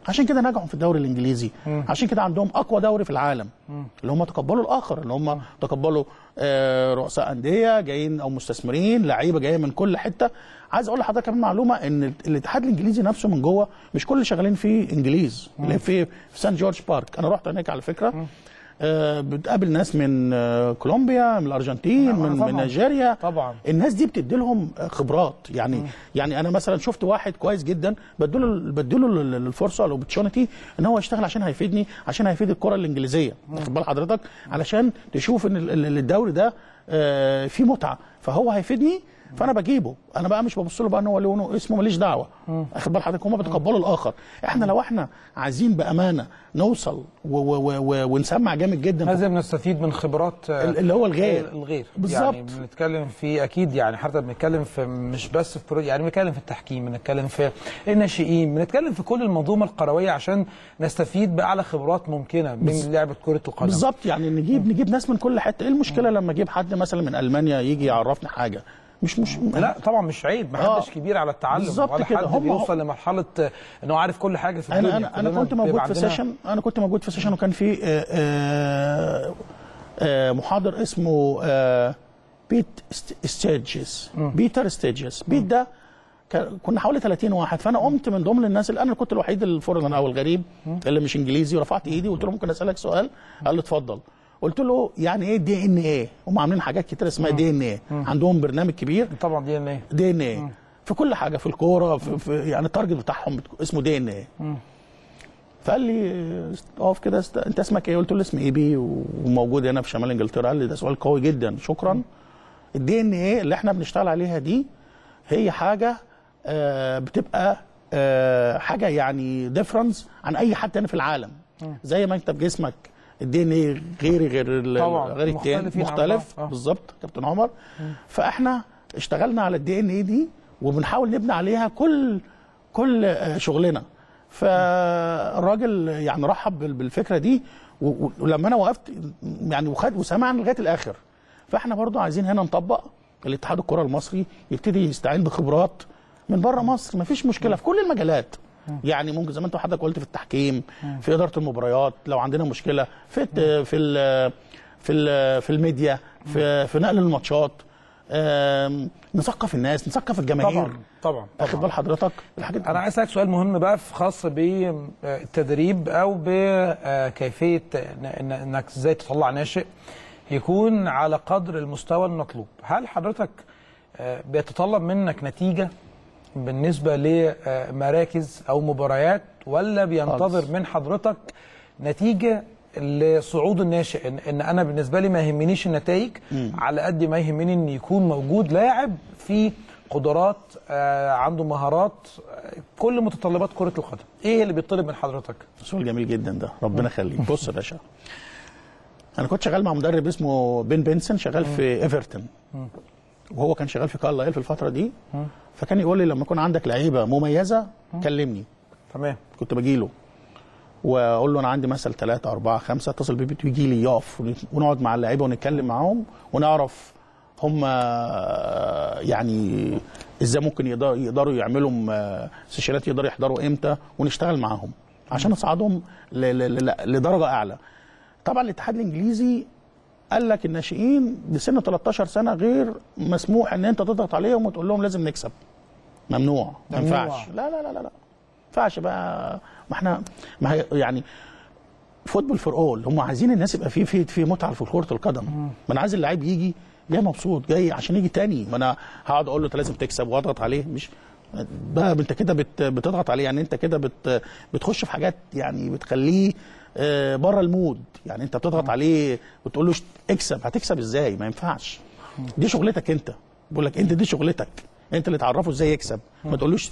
عشان كده نجحوا في الدوري الانجليزي، عشان كده عندهم اقوى دوري في العالم، اللي هم تقبلوا الاخر، اللي هم تقبلوا رؤساء انديه جايين او مستثمرين، لعيبه جايه من كل حته. عايز اقول لحضرتك كمان معلومه، ان الاتحاد الانجليزي نفسه من جوه مش كل اللي شغالين فيه انجليز. اللي في سان جورج بارك، انا رحت هناك على فكره، بتقابل ناس من كولومبيا، من الارجنتين، من نيجيريا. طبعا الناس دي بتدي لهم خبرات، يعني يعني انا مثلا شفت واحد كويس جدا بديله الفرصه الاوبورتيونيتي ان هو يشتغل عشان هيفيدني، عشان هيفيد الكره الانجليزيه. خد بال حضرتك، علشان تشوف ان الدوري ده فيه متعه، فهو هيفيدني فانا بجيبه. انا بقى مش ببص له بقى ان هو لونه اسمه، ماليش دعوه. اخد بال حضرتك، هم بيتقبلوا الاخر. احنا لو احنا عايزين بامانه نوصل ونسمع جامد جدا، لازم نستفيد من خبرات اللي هو الغير. بالظبط، يعني بنتكلم في اكيد، يعني حضرتك بنتكلم في مش بس في يعني بنتكلم في التحكيم، بنتكلم في الناشئين، بنتكلم في كل المنظومه الكرويه عشان نستفيد باعلى خبرات ممكنه من لعبه كره القدم. بالظبط، يعني نجيب ناس من كل حته. ايه المشكله لما اجيب حد مثلا من المانيا يجي يعرفنا حاجه؟ مش لا طبعا مش عيب، ما حدش كبير على التعلم، ولا حد بيوصل لمرحله انه عارف كل حاجه في الدنيا. انا كنت موجود في سيشن وكان في محاضر اسمه بيتر ستيجز. بيت ده كنا حوالي 30 واحد، فانا قمت من ضمن الناس اللي انا كنت الوحيد الفورن او الغريب اللي مش انجليزي، ورفعت ايدي وقلت له ممكن اسالك سؤال؟ قال لي اتفضل. قلت له يعني ايه دي ان ايه؟ هم عاملين حاجات كتير اسمها دي ان ايه، عندهم برنامج كبير. طبعا دي ان ايه، دي ان ايه في كل حاجه، في الكوره، في يعني التارجت بتاعهم اسمه دي ان ايه. فقال لي اقف كده، انت اسمك ايه؟ قلت له اسمي اي بي وموجود هنا في شمال انجلترا. قال لي ده سؤال قوي جدا، شكرا. الدي ان ايه اللي احنا بنشتغل عليها دي هي حاجه بتبقى حاجه يعني ديفرنس عن اي حد تاني في العالم. زي ما انت بجسمك الدي ان ايه غير التاني، مختلف. بالظبط كابتن عمر. فاحنا اشتغلنا على الدي ان ايه دي وبنحاول نبني عليها كل شغلنا. فالراجل يعني رحب بالفكره دي، ولما انا وقفت يعني وخد وسمعنا لغايه الاخر. فاحنا برضو عايزين هنا نطبق، الاتحاد الكره المصري يبتدي يستعين بخبرات من بره مصر. مفيش مشكله في كل المجالات، يعني ممكن زي ما انت حضرتك قلت في التحكيم، في اداره المباريات، لو عندنا مشكله في ال في ال في ال في الميديا، في نقل الماتشات، نثقف الناس، نثقف الجماهير. طبعا واخد بال حضرتك الحاجات دي. انا عايز اسالك سؤال مهم بقى خاص بالتدريب او بكيفيه انك ازاي تطلع ناشئ يكون على قدر المستوى المطلوب. هل حضرتك بيتطلب منك نتيجه بالنسبة لمراكز أو مباريات، ولا بينتظر من حضرتك نتيجة لصعود الناشئ؟ إن أنا بالنسبة لي ما يهمنيش النتائج على قد ما يهمني إن يكون موجود لاعب فيه قدرات، عنده مهارات، كل متطلبات كرة القدم. إيه اللي بيطلب من حضرتك؟ سؤال جميل جدا ده، ربنا يخليك. بص يا باشا، أنا كنت شغال مع مدرب اسمه بنسون، شغال في إيفرتون، وهو كان شغال في كارلايل في الفترة دي. فكان يقول لي لما يكون عندك لعيبه مميزه كلمني. تمام. كنت باجي له واقول له انا عندي مثلا 3 4 5، اتصل بيه ويجي لي يقف، ونقعد مع اللعيبه ونتكلم معاهم ونعرف هم يعني ازاي ممكن يقدروا يعملوا سيشنات، يقدروا يحضروا امتى، ونشتغل معاهم عشان نصعدهم لدرجه اعلى. طبعا الاتحاد الانجليزي قال لك الناشئين بسن 13 سنه غير مسموح ان انت تضغط عليهم وتقول لهم لازم نكسب. ممنوع، ما ينفعش. لا لا لا لا ما ينفعش بقى. ما احنا ما يعني فوتبول فور اول، هم عايزين الناس يبقى في متعه في كره القدم. ما انا عايز اللعيب يجي جاي مبسوط، جاي عشان يجي تاني. ما انا هقعد اقول له انت لازم تكسب واضغط عليه، مش بقى انت كده بتضغط عليه، يعني انت كده بتخش في حاجات يعني بتخليه بره المود. يعني انت بتضغط عليه وتقول له اكسب، هتكسب ازاي؟ ما ينفعش. دي شغلتك انت، بقول لك انت دي شغلتك انت اللي تعرفه ازاي يكسب. ما تقولوش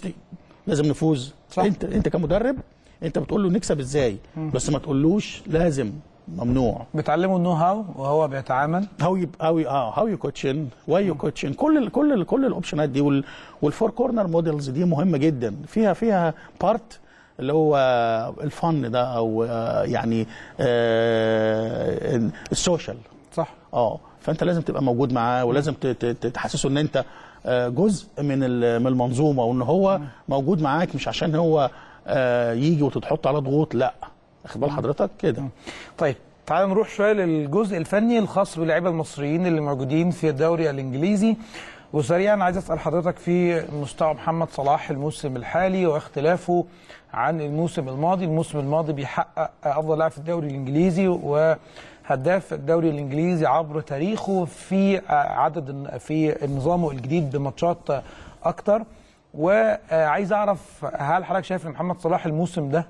لازم نفوز، صح. انت كمدرب انت بتقول له نكسب ازاي، بس ما تقولوش لازم، ممنوع. بتعلمه النو هاو وهو بيتعامل، هاو يو كوتشن، واي يو كوتشن، كل الاوبشنات دي. والفور كورنر موديلز دي مهمه جدا، فيها بارت اللي هو الفن ده، او يعني السوشيال، صح. فانت لازم تبقى موجود معاه، ولازم تحسسه ان انت جزء من المنظومه، وان هو موجود معاك، مش عشان هو يجي وتتحط على ضغوط، لا اخد بال حضرتك كده. طيب تعال نروح شويه للجزء الفني الخاص باللاعيبه المصريين اللي موجودين في الدوري الانجليزي، وسريعا عايز اسال حضرتك في مستوى محمد صلاح الموسم الحالي واختلافه عن الموسم الماضي. الموسم الماضي بيحقق افضل لاعب في الدوري الانجليزي وهداف الدوري الانجليزي عبر تاريخه في عدد في نظامه الجديد بماتشات اكتر، وعايز اعرف هل حضرتك شايف ان محمد صلاح الموسم ده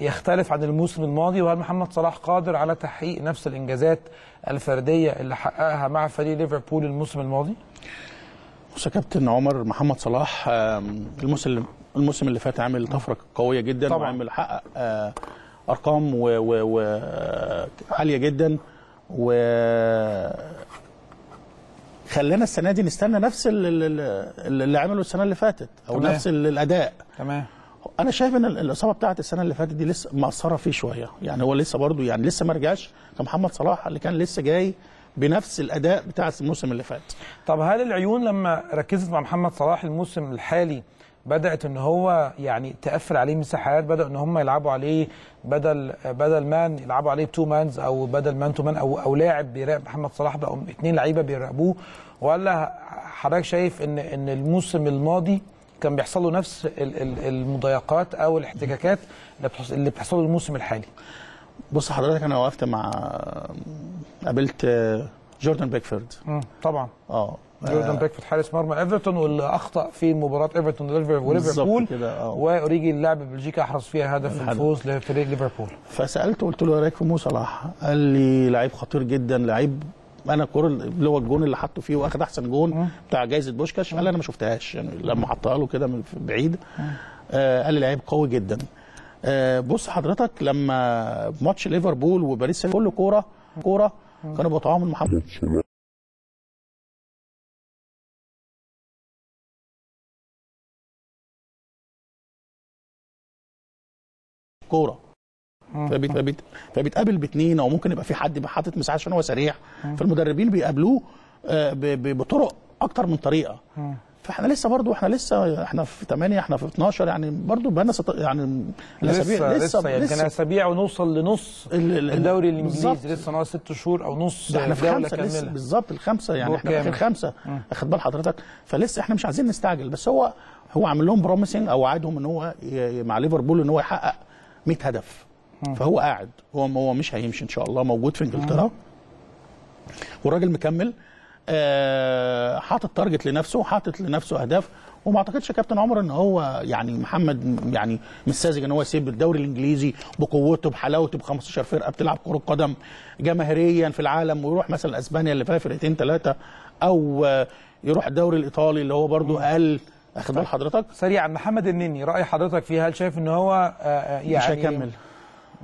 يختلف عن الموسم الماضي، وهل محمد صلاح قادر على تحقيق نفس الانجازات الفرديه اللي حققها مع فريق ليفربول الموسم الماضي؟ بص يا كابتن عمر، محمد صلاح الموسم اللي فات عامل طفره قويه جدا طبعا، وعامل حقق ارقام عاليه جدا، و خلينا السنه دي نستنى نفس اللي عمله السنه اللي فاتت او تمام. نفس الاداء تمام. انا شايف ان الاصابه بتاعت السنه اللي فاتت دي لسه مأثره فيه شويه، يعني هو لسه برضه يعني لسه ما رجعش كمحمد صلاح اللي كان لسه جاي بنفس الاداء بتاع الموسم اللي فات. طب هل العيون لما ركزت مع محمد صلاح الموسم الحالي بدات ان هو يعني تقفل عليه مساحات، بدأ ان هم يلعبوا عليه بدل مان يلعبوا عليه بتو مانز او بدل مان تو مان او لاعب بيراقب محمد صلاح بقوا اثنين لعيبه بيراقبوه، ولا حضرتك شايف ان الموسم الماضي كان بيحصل له نفس المضايقات او الاحتكاكات اللي بتحصل له الموسم الحالي؟ بص حضرتك، انا وقفت قابلت جوردن بيكفورد طبعا جوردن بيكفورد حارس مرمى ايفرتون، واللي اخطا في مباراه ايفرتون وليفربول واوريجي اللاعب البلجيكي احرز فيها هدف الفوز لفريق ليفربول. فسالته قلت له رايك في مو صلاح؟ قال لي لعيب خطير جدا، لعيب انا الكوره اللي هو الجون اللي حطه فيه واخد احسن جون بتاع جايزه بوشكاش، قال لي انا ما شفتهاش يعني لما حطها له كده من بعيد، قال لي لعيب قوي جدا. بص حضرتك، لما ماتش ليفربول وباريس كله كوره كانوا بيقطعوها من محمد صلاح، كوره فبيتقابل باثنين او ممكن يبقى في حد حاطط مساحه عشان هو سريع، فالمدربين بيقابلوه بطرق اكتر من طريقه. فاحنا لسه برضو احنا في 8 احنا في 12 يعني برضو بقى لنا يعني الاسابيع لسه اسابيع ونوصل لنص الدوري الانجليزي، لسه ناقص 6 شهور او نص احنا في الدوله كامله بالظبط الخمسه، يعني احنا في اخر 5 اخد بال حضرتك. فلسه احنا مش عايزين نستعجل، بس هو عامل لهم بروميسنج او وعدهم ان هو مع ليفربول ان هو يحقق 100 هدف، فهو قاعد هو مش هيمشي ان شاء الله، موجود في انجلترا والراجل مكمل، حاطط تارجت لنفسه، حاطط لنفسه اهداف، وما اعتقدش يا كابتن عمر ان هو يعني محمد يعني مش ساذج ان هو يسيب الدوري الانجليزي بقوته بحلاوته ب 15 فرقه بتلعب كره قدم جماهيريا في العالم، ويروح مثلا اسبانيا اللي فيها فرقتين 3، او يروح الدوري الايطالي اللي هو برضه اقل. اخد بال حضرتك؟ سريعا محمد النني، راي حضرتك فيه، هل شايف ان هو يعني مش هيكمل،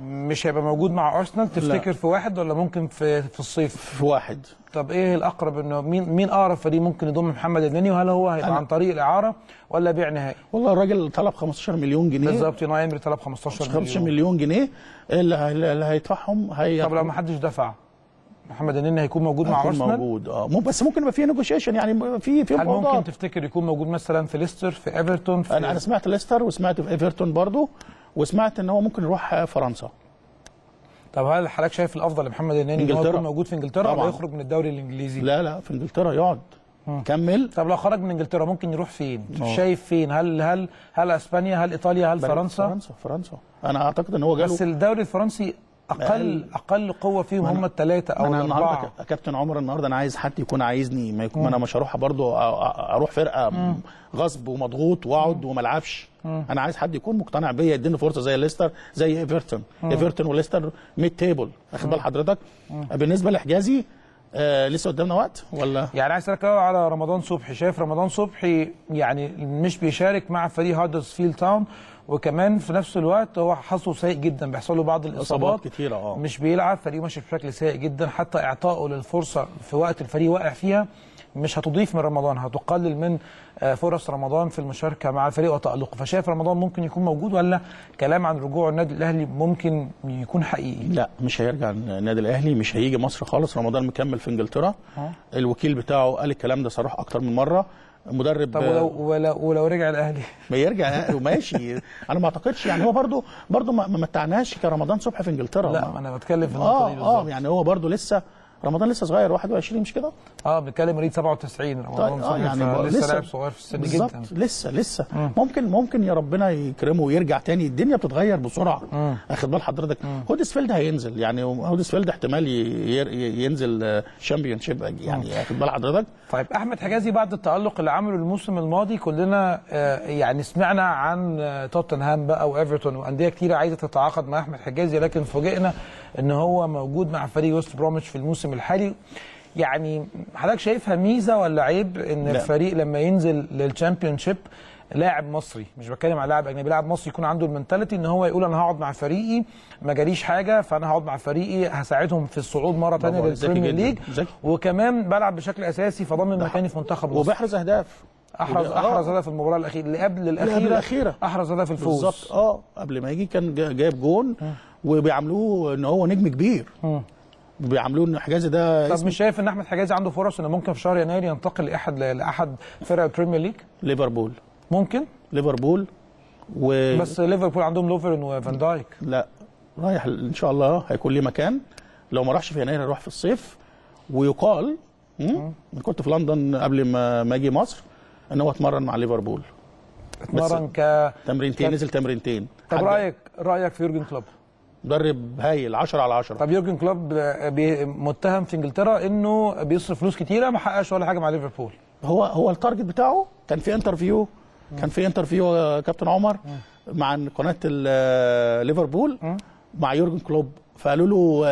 مش هيبقى موجود مع ارسنال تفتكر؟ لا. في واحد ولا ممكن في الصيف؟ في واحد. طب ايه الاقرب، انه مين اقرب فريق ممكن يضم محمد النني، وهل هو هيبقى عن طريق الاعاره ولا بيع نهائي؟ والله الراجل طلب 15 مليون جنيه بالظبط، نايمري طلب 15 مليون جنيه اللي هيدفعهم طب لو ما حدش دفع محمد النني هيكون موجود مع ارسنال؟ موجود بس ممكن يبقى فيه نيجوشيشن، يعني في هل ممكن تفتكر يكون موجود مثلا في ليستر، في ايفرتون؟ انا سمعت ليستر وسمعت في ايفرتون برضه، وسمعت ان هو ممكن يروح فرنسا. طب هل حضرتك شايف الافضل لمحمد النني ان هو يكون موجود في انجلترا ولا يخرج من الدوري الانجليزي؟ لا في انجلترا يقعد كمل. طب لو خرج من انجلترا ممكن يروح فين؟ شايف فين؟ هل اسبانيا، هل ايطاليا، هل فرنسا؟ فرنسا انا اعتقد ان هو جاله، بس الدوري الفرنسي اقل قوه فيهم هم الثلاثه او الاربعه. انا النهارده يا كابتن عمر، النهارده انا عايز حد يكون عايزني، ما يكون انا مش هروح برضه اروح فرقه غصب ومضغوط واقعد وما العبش، انا عايز حد يكون مقتنع بيا يديني فرصه زي ليستر زي ايفرتون وليستر ميد تيبل. اخد بال حضرتك؟ بالنسبه لحجازي لسه قدامنا وقت ولا؟ يعني عايز اسالك على رمضان صبحي، شايف رمضان صبحي يعني مش بيشارك مع فريق هادرسفيلد تاون، وكمان في نفس الوقت هو حظه سيء جدا، بيحصل له بعض الاصابات كتيره مش بيلعب، فريقه ماشي بشكل سيء جدا، حتى اعطائه للفرصه في وقت الفريق واقع فيها مش هتضيف من رمضان، هتقلل من فرص رمضان في المشاركه مع الفريق وتالقه. فشايف رمضان ممكن يكون موجود ولا كلام عن رجوع النادي الاهلي ممكن يكون حقيقي؟ لا مش هيرجع النادي الاهلي، مش هيجي مصر خالص، رمضان مكمل في انجلترا، الوكيل بتاعه قال الكلام ده صراحه اكتر من مره، مدرب. طب ولو رجع الاهلي يرجع وماشي. انا ما اعتقدش يعني، هو برضه ما متعناش كرمضان صبحي في انجلترا. لا انا بتكلم في النقطه دي بالظبط. يعني هو برضه لسه رمضان لسه صغير، 21 مش كده؟ بنتكلم مواليد 97 رمضان صبحي يعني لسه لاعب صغير في السن جدا. لسه ممكن يا ربنا يكرمه ويرجع تاني. الدنيا بتتغير بسرعه، اخد بال حضرتك. هودسفيلد هينزل يعني، هودسفيلد احتمال ينزل شامبيونشيب يعني، اخد بال حضرتك. طيب احمد حجازي بعد التالق اللي عمله الموسم الماضي كلنا يعني سمعنا عن توتنهام بقى وايفرتون وانديه كتيره عايزه تتعاقد مع احمد حجازي، لكن فوجئنا ان هو موجود مع فريق وست بروميتش في الموسم الحالي. يعني حضرتك شايفها ميزه ولا عيب ان الفريق لما ينزل للتشامبيونشيب لاعب مصري، مش بتكلم على لاعب اجنبي، لاعب مصري يكون عنده المنتاليتي ان هو يقول انا هقعد مع فريقي ما جاليش حاجه، فانا هقعد مع فريقي هساعدهم في الصعود مره ثانيه للبريمير ليج، وكمان بلعب بشكل اساسي فضمن مكاني في منتخب مصر وبيحرز اهداف. احرز هدف المباراه الاخيره اللي قبل الاخيره، احرز هدف الفوز بالظبط. قبل ما يجي كان جايب جون وبيعاملوه ان هو نجم كبير، بيعاملوه ان حجازي ده. طب مش شايف ان احمد حجازي عنده فرص انه ممكن في شهر يناير ينتقل لاحد فرق البريمير ليج؟ ليفربول ممكن، ليفربول بس ليفربول عندهم لوفرن وفان دايك. لا رايح ان شاء الله هيكون ليه مكان، لو ما راحش في يناير هيروح في الصيف. ويقال كنت في لندن قبل ما اجي مصر ان هو اتمرن مع ليفربول، اتمرن تمرينتين، نزل تمرينتين. طب رايك في يورجن كلوب؟ مدرب هايل، 10/10. طب يورجن كلوب متهم في انجلترا انه بيصرف فلوس كتيره، ما حققش ولا حاجه مع ليفربول. هو التارجت بتاعه كان في انترفيو، كابتن عمر مع قناه ليفربول مع يورجن كلوب، فقالوا له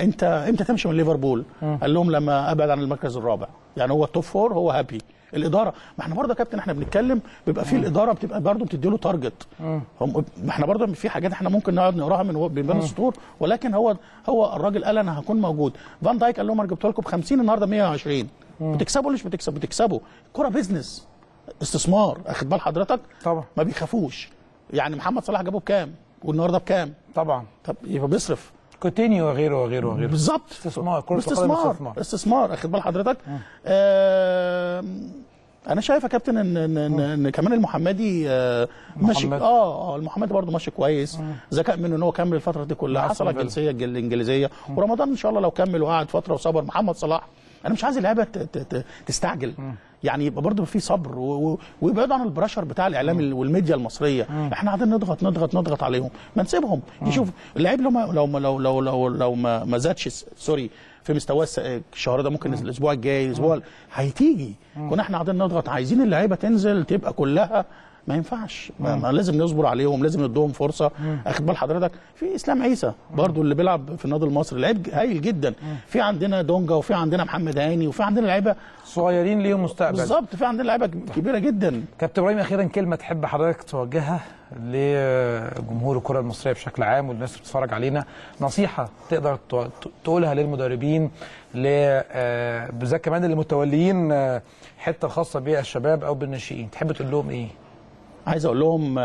انت امتى تمشي من ليفربول؟ قال لهم لما ابعد عن المركز الرابع. يعني هو التوب فور هو هابي. الاداره، ما احنا برضه يا كابتن احنا بنتكلم بيبقى في الاداره بتبقى برضه بتدي له تارجت. ما احنا برضه في حاجات احنا ممكن نقعد نقراها من بين السطور، ولكن هو الراجل قال انا هكون موجود. فان دايك قال لهم انا جبت لكم 50 النهارده 120، بتكسبوا ليش؟ بتكسبوا. الكوره بيزنس، استثمار، اخد بال حضرتك؟ طبعا ما بيخافوش. يعني محمد صلاح جابه بكام والنهارده بكام؟ طبعا. طب يبقى بيصرف كوتينيو وغيره وغيره وغيره بالظبط. استثمار اخد بال حضرتك. انا شايف يا كابتن ان كمان المحمدي ماشي. المحمدي برضه ماشي كويس، ذكاء منه ان هو كمل الفتره دي كلها، حصل على الجنسيه الانجليزيه. ورمضان ان شاء الله لو كمل وقعد فتره وصبر. محمد صلاح انا مش عايز اللعيبه تستعجل، يعني يبقى برضه في صبر ويبعدوا عن البرشر بتاع الاعلام والميديا المصريه. احنا قاعدين نضغط عليهم، ما نسيبهم يشوفوا اللعيب. لو ما زادش في مستواه الشهر ده، ممكن الاسبوع الجاي، الاسبوع هتيجي. كنا احنا قاعدين نضغط، عايزين اللعيبه تنزل تبقى كلها. ما ينفعش، ما لازم نصبر عليهم، لازم نديهم فرصه. اخد بال حضرتك في اسلام عيسى برضو اللي بيلعب في النادي المصري، لعيب هايل جدا. في عندنا دونجا، وفي عندنا محمد هاني، وفي عندنا لعيبه صغيرين ليهم مستقبل بالظبط. في عندنا لعيبه كبيره جدا. كابتن ابراهيم، اخيرا كلمه تحب حضرتك توجهها لجمهور الكره المصريه بشكل عام والناس اللي بتتفرج علينا، نصيحه تقدر تقولها للمدربين، بالذات كمان اللي متوليين حته خاصه بالشباب او بالناشئين، تحب تقول لهم ايه؟ عايز اقول لهم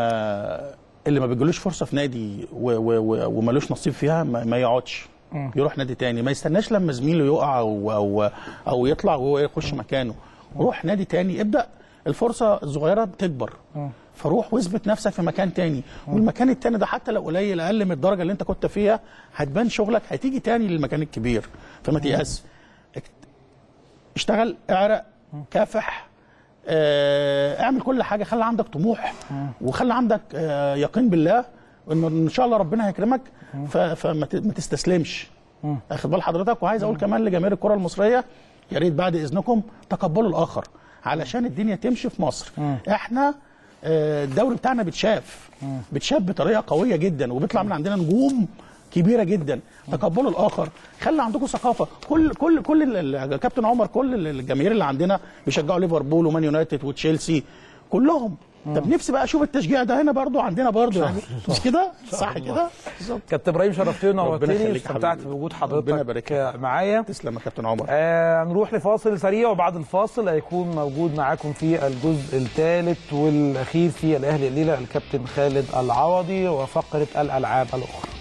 اللي ما بيجيلوش فرصه في نادي ومالوش نصيب فيها ما يقعدش، يروح نادي تاني. ما يستناش لما زميله يقع او يطلع وهو يخش مكانه. روح نادي تاني، ابدا. الفرصه الصغيره بتكبر، فروح واثبت نفسك في مكان تاني. والمكان التاني ده حتى لو قليل، اقل من الدرجه اللي انت كنت فيها، هتبان شغلك، هتيجي تاني للمكان الكبير. فما تيأس، اشتغل، اعرق، كافح، اعمل كل حاجه. خلي عندك طموح، وخلي عندك يقين بالله انه ان شاء الله ربنا هيكرمك. فما تستسلمش، اخد بال حضرتك. وعايز اقول كمان لجماهير الكره المصريه، يا ريت بعد اذنكم تقبلوا الاخر علشان الدنيا تمشي في مصر. احنا الدوري بتاعنا بتشاف بطريقه قويه جدا، وبيطلع من عندنا نجوم كبيره جدا. تقبلوا الاخر، خلي عندكم ثقافه. كل كابتن عمر، كل الجماهير اللي عندنا بيشجعوا ليفربول ومان يونايتد وتشيلسي كلهم. طب نفسي بقى اشوف التشجيع ده هنا برضه يعني، مش كده؟ صح كده؟ كابتن ابراهيم، شرفتني ونورتني، استمتعت بوجود حضرتك معايا. تسلم يا كابتن عمر. هنروح لفاصل سريع، وبعد الفاصل هيكون موجود معاكم في الجزء الثالث والاخير في الاهلي الليله الكابتن خالد العوضي وفقره الالعاب الاخرى.